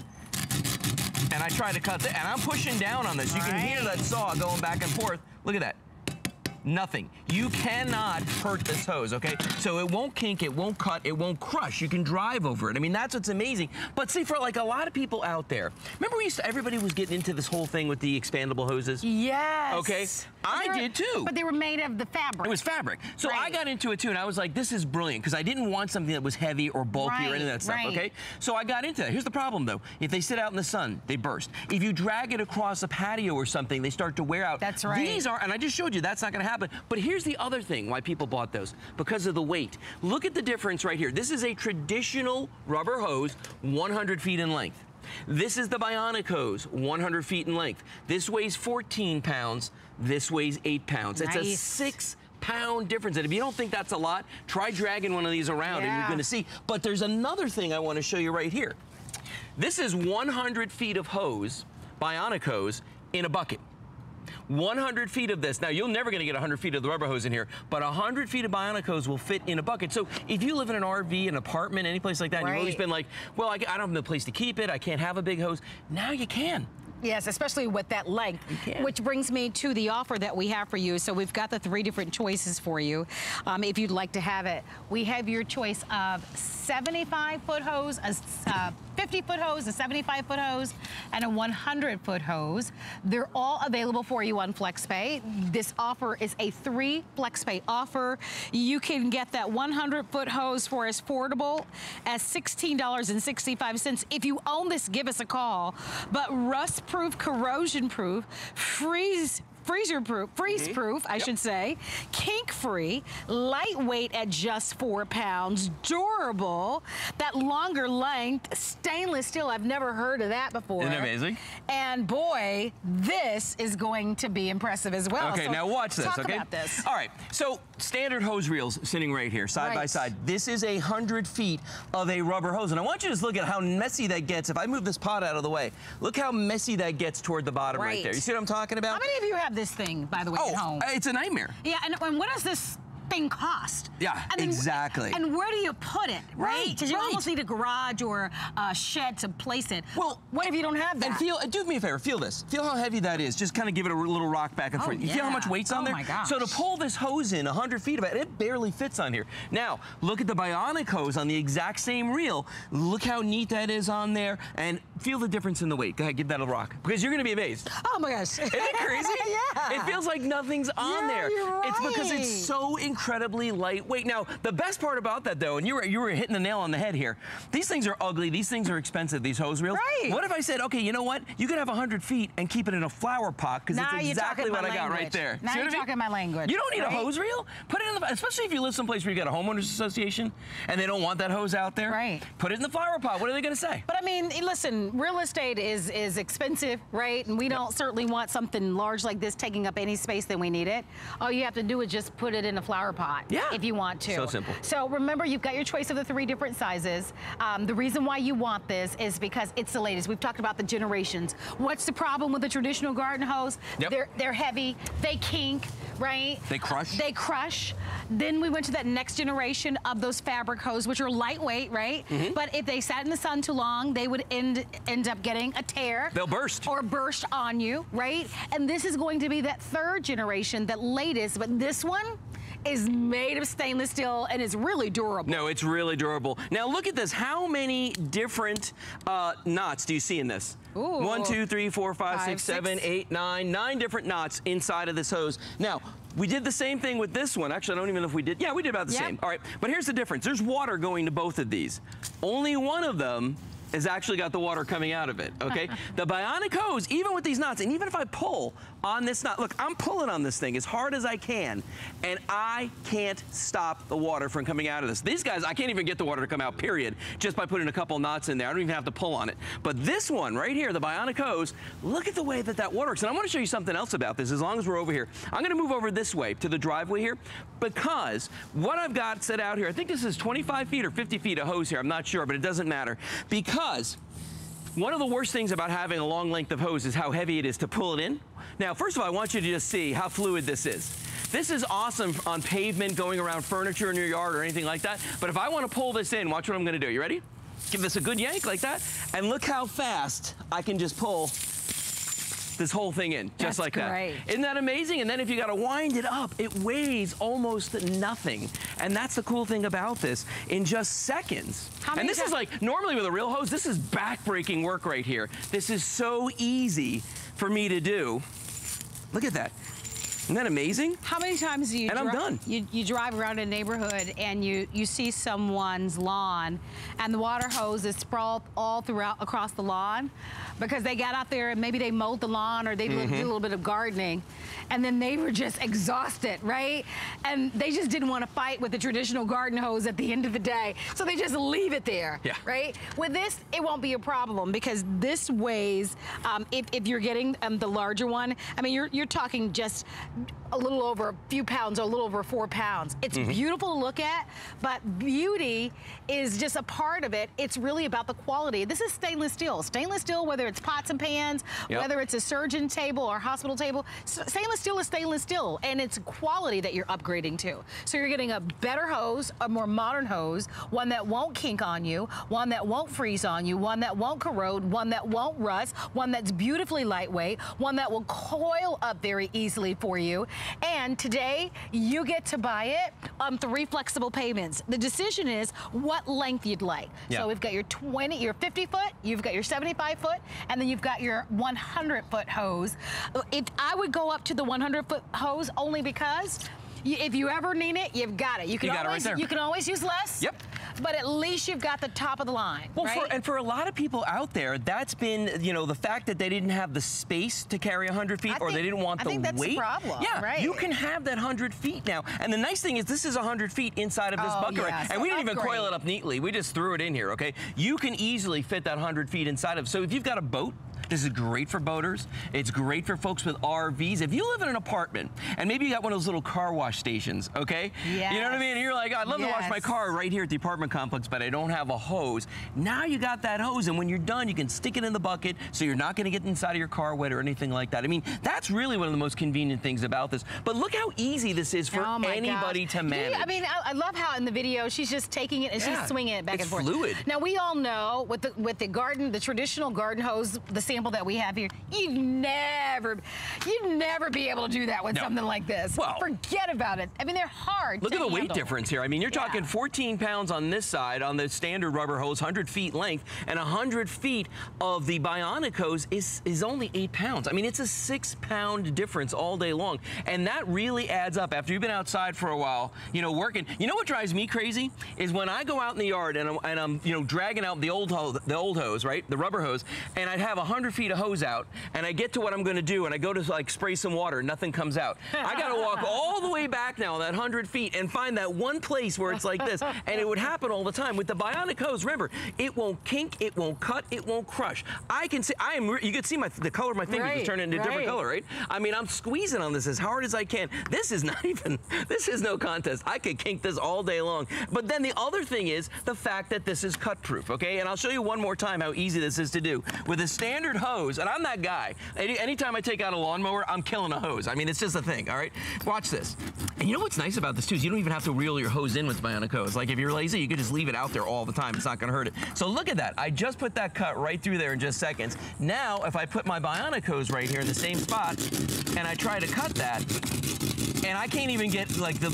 and I try to cut it, and I'm pushing down on this. You can hear that saw going back and forth. Look at that. Nothing. You cannot hurt this hose, okay? So it won't kink, it won't cut, it won't crush. You can drive over it. I mean, that's what's amazing. But see, for like a lot of people out there, remember we used to, everybody was getting into this whole thing with the expandable hoses? Okay, I did too. But they were made of the fabric. It was fabric. So I got into it too, and I was like, this is brilliant, because I didn't want something that was heavy or bulky or any of that stuff, okay? So I got into that. Here's the problem though. If they sit out in the sun, they burst. If you drag it across a patio or something, they start to wear out. These are, and I just showed you, that's not gonna happen. But here's the other thing why people bought those, because of the weight. Look at the difference right here. This is a traditional rubber hose, 100 feet in length. This is the Bionic hose, 100 feet in length. This weighs 14 pounds, this weighs 8 pounds. It's a 6 pound difference, and if you don't think that's a lot, try dragging one of these around and you're gonna see. But there's another thing I wanna show you right here. This is 100 feet of hose, Bionic hose, in a bucket. 100 feet of this. Now, you're never going to get 100 feet of the rubber hose in here, but 100 feet of Bionic hose will fit in a bucket. So if you live in an RV, an apartment, any place like that, and you've always been like, well, I don't have no place to keep it, I can't have a big hose. Now you can. Yes, especially with that length, which brings me to the offer that we have for you. So we've got the 3 different choices for you if you'd like to have it. We have your choice of 75-foot hose, a 50-foot hose, a 75-foot hose, and a 100-foot hose. They're all available for you on FlexPay. This offer is a 3 FlexPay offer. You can get that 100-foot hose for as affordable as $16.65. If you own this, give us a call. But rust-proof, corrosion-proof, freeze proof, I should say, kink free, lightweight at just 4 pounds, durable, that longer length, stainless steel. I've never heard of that before. Isn't it amazing? And boy, this is going to be impressive as well. Okay, so now watch this, okay? Talk about this. All right, so standard hose reels sitting right here, side by side. This is 100 feet of a rubber hose. And I want you to just look at how messy that gets. If I move this pot out of the way, look how messy that gets toward the bottom right there. You see what I'm talking about? How many of you have this thing, by the way, at home? It's a nightmare. Yeah, and what is this thing cost? Exactly. And where do you put it, right? Because you almost need a garage or a shed to place it. Well, what if you don't have that? And feel, do me a favor, feel this. Feel how heavy that is. Just kind of give it a little rock back and forth. You feel how much weight's on there? Oh my gosh. So to pull this hose in 100 feet of it, it barely fits on here. Now, look at the Bionic hose on the exact same reel. Look how neat that is on there, and feel the difference in the weight. Go ahead, give that a rock, because you're gonna be amazed. Oh my gosh. Isn't it crazy? It feels like nothing's on there. You're right. It's because it's so incredible. incredibly lightweight. Now, the best part about that, though, and you were hitting the nail on the head here, these things are ugly, these things are expensive, these hose reels. Right. What if I said, okay, you know what? You could have 100 feet and keep it in a flower pot, because it's exactly what I got right there. Now you're talking my language. You don't need a hose reel. Put it in the, especially if you live someplace where you got a homeowners association and they don't want that hose out there. Right. Put it in the flower pot. What are they going to say? But I mean, listen, real estate is expensive, right? And we don't certainly want something large like this taking up any space than we need it. All you have to do is just put it in a flower pot if you want to. So simple. So remember, you've got your choice of the 3 different sizes. The reason why you want this is because it's the latest. We've talked about the generations. What's the problem with the traditional garden hose? They're heavy. They kink, right? They crush. They crush. Then we went to that next generation of those fabric hose, which are lightweight, right? Mm-hmm. But if they sat in the sun too long, they would end up getting a tear. They'll burst. Or burst on you, right? And this is going to be that 3rd generation, that latest, but this one is made of stainless steel and is really durable. No, it's really durable. Now look at this. How many different knots do you see in this? Ooh. 1, 2, 3, 4, 5, 6, 7, 8, 9 different knots inside of this hose. Now, we did the same thing with this one. Actually, I don't even know if we did. Yeah, we did about the same. All right, but here's the difference. There's water going to both of these. Only one of them has actually got the water coming out of it, okay? The Bionic Hose, even with these knots, and even if I pull on this knot, look, I'm pulling on this thing as hard as I can, and I can't stop the water from coming out of this. These guys, I can't even get the water to come out, period, just by putting a couple knots in there. I don't even have to pull on it. But this one right here, the Bionic Hose, look at the way that that water works. And I want to show you something else about this as long as we're over here. I'm going to move over this way to the driveway here, because what I've got set out here, I think this is 25 feet or 50 feet of hose here. I'm not sure, but it doesn't matter, because one of the worst things about having a long length of hose is how heavy it is to pull it in. Now, first of all, I want you to just see how fluid this is. This is awesome on pavement, going around furniture in your yard or anything like that. But if I want to pull this in, watch what I'm going to do. You ready? Give this a good yank like that. And look how fast I can just pull this whole thing in, just like that. Great. Isn't that amazing? And then if you gotta wind it up, it weighs almost nothing. And that's the cool thing about this, in just seconds. And this is like, normally with a real hose, this is back-breaking work right here. This is so easy for me to do. Look at that. Isn't that amazing? How many times do you you drive around a neighborhood and you see someone's lawn and the water hose is sprawled all throughout across the lawn because they got out there and maybe they mowed the lawn or they did a little bit of gardening and then they were just exhausted, right? And they just didn't want to fight with the traditional garden hose at the end of the day, so they just leave it there, right? With this, it won't be a problem because this weighs, if you're getting the larger one, I mean, you're talking just a little over a few pounds, or a little over 4 pounds. It's beautiful to look at, but beauty is just a part of it. It's really about the quality. This is stainless steel. Stainless steel, whether it's pots and pans, whether it's a surgeon table or hospital table, stainless steel is stainless steel, and it's quality that you're upgrading to. So you're getting a better hose, a more modern hose, one that won't kink on you, one that won't freeze on you, one that won't corrode, one that won't rust, one that's beautifully lightweight, one that will coil up very easily for you. And today you get to buy it on 3 flexible payments. The decision is what length you'd like. So we've got your 20, your 50 foot, you've got your 75 foot, and then you've got your 100 foot hose. If I would go up to the 100 foot hose only because if you ever need it, you've got it. You can always use less. But at least you've got the top of the line, right? Well, and for a lot of people out there, that's been, you know, the fact that they didn't have the space to carry 100 feet or they didn't want the weight. I think that's the problem, right? You can have that 100 feet now. And the nice thing is this is 100 feet inside of this bucket, right? And we didn't even coil it up neatly. We just threw it in here, okay? You can easily fit that 100 feet inside of it. So if you've got a boat, this is great for boaters. It's great for folks with RVs. If you live in an apartment and maybe you got one of those little car wash stations, okay? You know what I mean? And you're like, I'd love to wash my car right here at the apartment complex, but I don't have a hose. Now you got that hose, and when you're done, you can stick it in the bucket so you're not gonna get inside of your car wet or anything like that. I mean, that's really one of the most convenient things about this. But look how easy this is for anybody to manage. I mean, I love how in the video, she's just taking it and she's swinging it back and forth. It's fluid. Now we all know with the traditional garden hose, the sample that we have here, you'd never be able to do that with something like this. Well, forget about it. I mean, they're hard to handle. Look at the weight difference here. I mean, you're talking 14 pounds on this side on the standard rubber hose, 100 feet length, and 100 feet of the Bionic hose is only 8 pounds. I mean, it's a 6 pound difference all day long, and that really adds up after you've been outside for a while, you know, working. You know what drives me crazy is when I go out in the yard and I'm you know, dragging out the old hose, right, the rubber hose, and I'd have 100 feet of hose out, and I get to what I'm going to do, and I go to like spray some water, nothing comes out. I got to walk all the way back now that 100 feet and find that one place where it's like this, and it would happen all the time with the Bionic hose. Remember, it won't kink, it won't cut, it won't crush. I can see, you can see the color of my fingers is turning into a different color, right? I mean, I'm squeezing on this as hard as I can. This is not even, this is no contest. I could kink this all day long. But then the other thing is the fact that this is cut proof, okay? And I'll show you one more time how easy this is to do. With a standard hose, and I'm that guy, anytime I take out a lawnmower, I'm killing a hose. I mean, it's just a thing, all right? Watch this. And you know what's nice about this too is you don't even have to reel your hose in with Bionic hose. Like if you're lazy, you could just leave it out there all the time. It's not gonna hurt it. So look at that. I just put that cut right through there in just seconds. Now, if I put my Bionic hose right here in the same spot, and I try to cut that, and I can't even get like the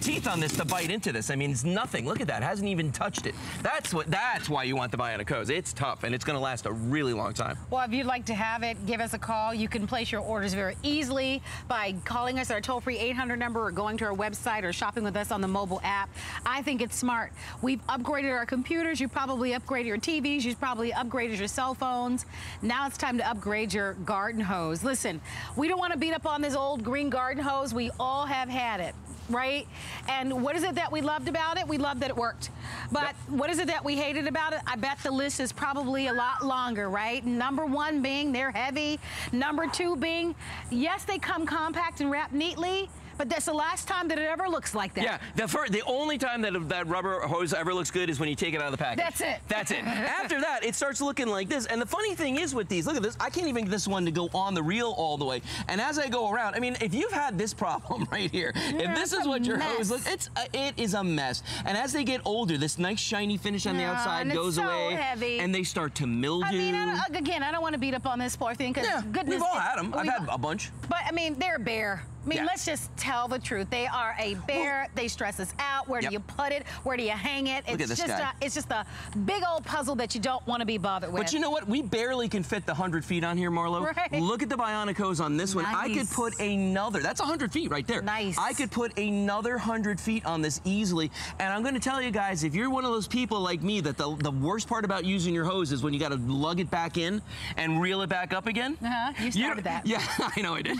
teeth on this to bite into this. I mean, it's nothing. Look at that. It hasn't even touched it. That's why you want the Bionic hose. It's tough, and it's going to last a really long time. Well, if you'd like to have it, give us a call. You can place your orders very easily by calling us at our toll-free 800 number or going to our website or shopping with us on the mobile app. I think it's smart. We've upgraded our computers. You probably upgraded your TVs. You probably upgraded your cell phones. Now it's time to upgrade your garden hose. Listen, we don't want to beat up on this old green garden hose. We all have had it, right? And what is it that we loved about it? We loved that it worked. But what is it that we hated about it? I bet the list is probably a lot longer, right? Number one being they're heavy. Number two being, yes, they come compact and wrapped neatly, but that's the last time that it ever looks like that. Yeah, the only time that rubber hose ever looks good is when you take it out of the package. That's it. That's it. After that, it starts looking like this. And the funny thing is with these, look at this, I can't even get this one to go on the reel all the way. And as I go around, I mean, if you've had this problem right here, if this is what your hose looks, it is a mess. And as they get older, this nice shiny finish on the outside goes away. Heavy. And they start to mildew. I mean, I don't want to beat up on this poor thing because goodness. We've all had them. I've had a bunch. But I mean, they're bare. I mean, let's just tell the truth. They are a bear. They stress us out. Where do you put it? Where do you hang it? It's it's just a big old puzzle that you don't want to be bothered with. But you know what? We barely can fit the 100 feet on here, Marlo. Right. Look at the Bionic hose on this one. I could put another. That's 100 feet right there. Nice. I could put another 100 feet on this easily. And I'm going to tell you guys, if you're one of those people like me that the worst part about using your hose is when you got to lug it back in and reel it back up again. You started that. Yeah, I know I did.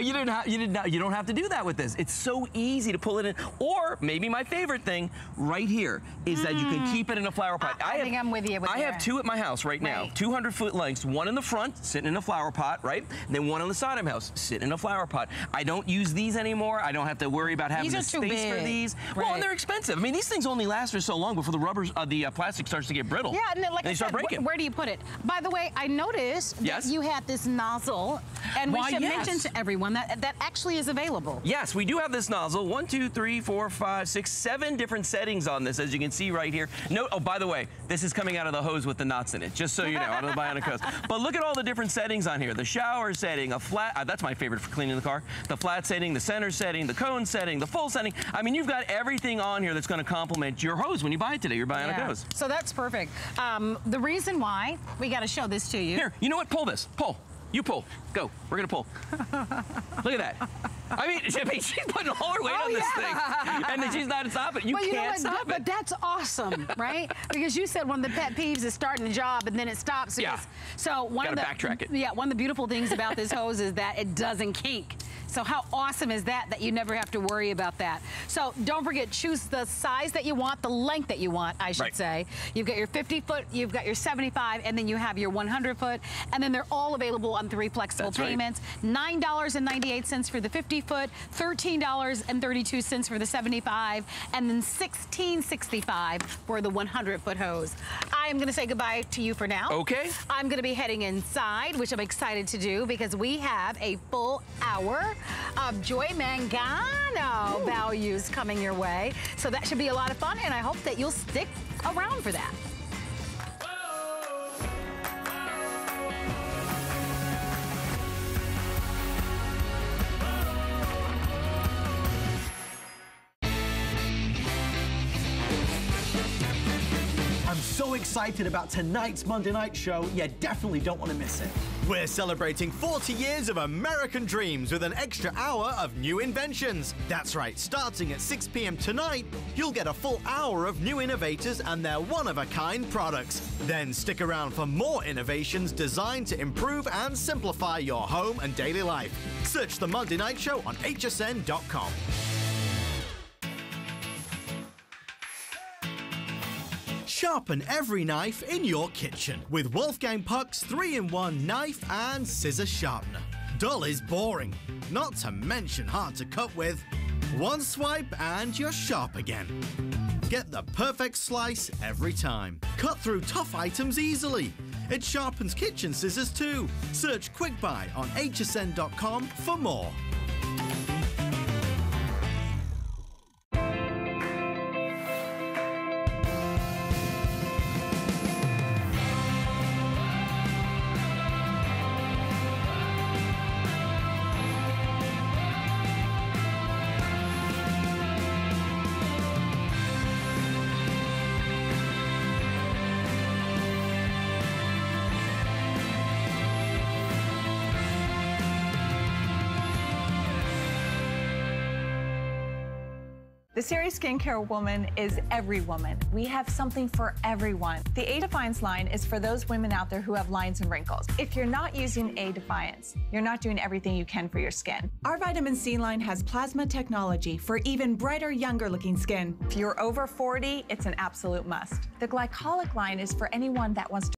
You don't have to do that with this. It's so easy to pull it in. Or maybe my favorite thing right here is that you can keep it in a flower pot. I think I'm with you. I have two at my house right now, 200 foot lengths. One in the front, sitting in a flower pot, right? And then one on the side of my house, sitting in a flower pot. I don't use these anymore. I don't have to worry about having the space for these. Right. Well, and they're expensive. I mean, these things only last for so long before the rubber, the plastic starts to get brittle. Yeah, and like I said, breaking. Where do you put it? By the way, I noticed that you had this nozzle, and we should mention to everyone that actually is available. Yes, we do have this nozzle. 1, 2, 3, 4, 5, 6, 7 different settings on this, as you can see right here. No, oh, by the way, this is coming out of the hose with the knots in it, just so you know, out of the Bionic hose. But look at all the different settings on here. The shower setting, a flat, that's my favorite for cleaning the car. The flat setting, the center setting, the cone setting, the full setting. I mean, you've got everything on here that's gonna complement your hose when you buy it today, your Bionic hose. So that's perfect. The reason why, we gotta show this to you. Here, you know what, pull this, pull. You pull. Go. We're going to pull. Look at that. I mean, she's putting all her weight on this thing. And then she's not stopping. You can't stop it. But that's awesome, right? Because you said one of the pet peeves is starting a job and then it stops. So one of the beautiful things about this hose is that it doesn't kink. So how awesome is that, that you never have to worry about that. So don't forget, choose the size that you want, the length that you want, I should say. You've got your 50 foot, you've got your 75, and then you have your 100 foot, and then they're all available on 3 flexible payments. $9.98 for the 50 foot, $13.32 for the 75, and then $16.65 for the 100 foot hose. I am gonna say goodbye to you for now. Okay. I'm gonna be heading inside, which I'm excited to do because we have a full hour of Joy Mangano values coming your way. So that should be a lot of fun, and I hope that you'll stick around for that. excited about tonight's Monday Night Show. You definitely don't want to miss it. We're celebrating 40 years of American dreams with an extra hour of new inventions. That's right, starting at 6 p.m. tonight, you'll get a full hour of new innovators and their one-of-a-kind products. Then stick around for more innovations designed to improve and simplify your home and daily life. Search The Monday Night Show on hsn.com. Sharpen every knife in your kitchen with Wolfgang Puck's 3-in-1 knife and scissor sharpener. Dull is boring, not to mention hard to cut with. One swipe and you're sharp again. Get the perfect slice every time. Cut through tough items easily. It sharpens kitchen scissors too. Search Quick Buy on hsn.com for more. The Serious Skincare Woman is every woman. We have something for everyone. The A Defiance line is for those women out there who have lines and wrinkles. If you're not using A Defiance, you're not doing everything you can for your skin. Our vitamin C line has plasma technology for even brighter, younger looking skin. If you're over 40, it's an absolute must. The Glycolic line is for anyone that wants to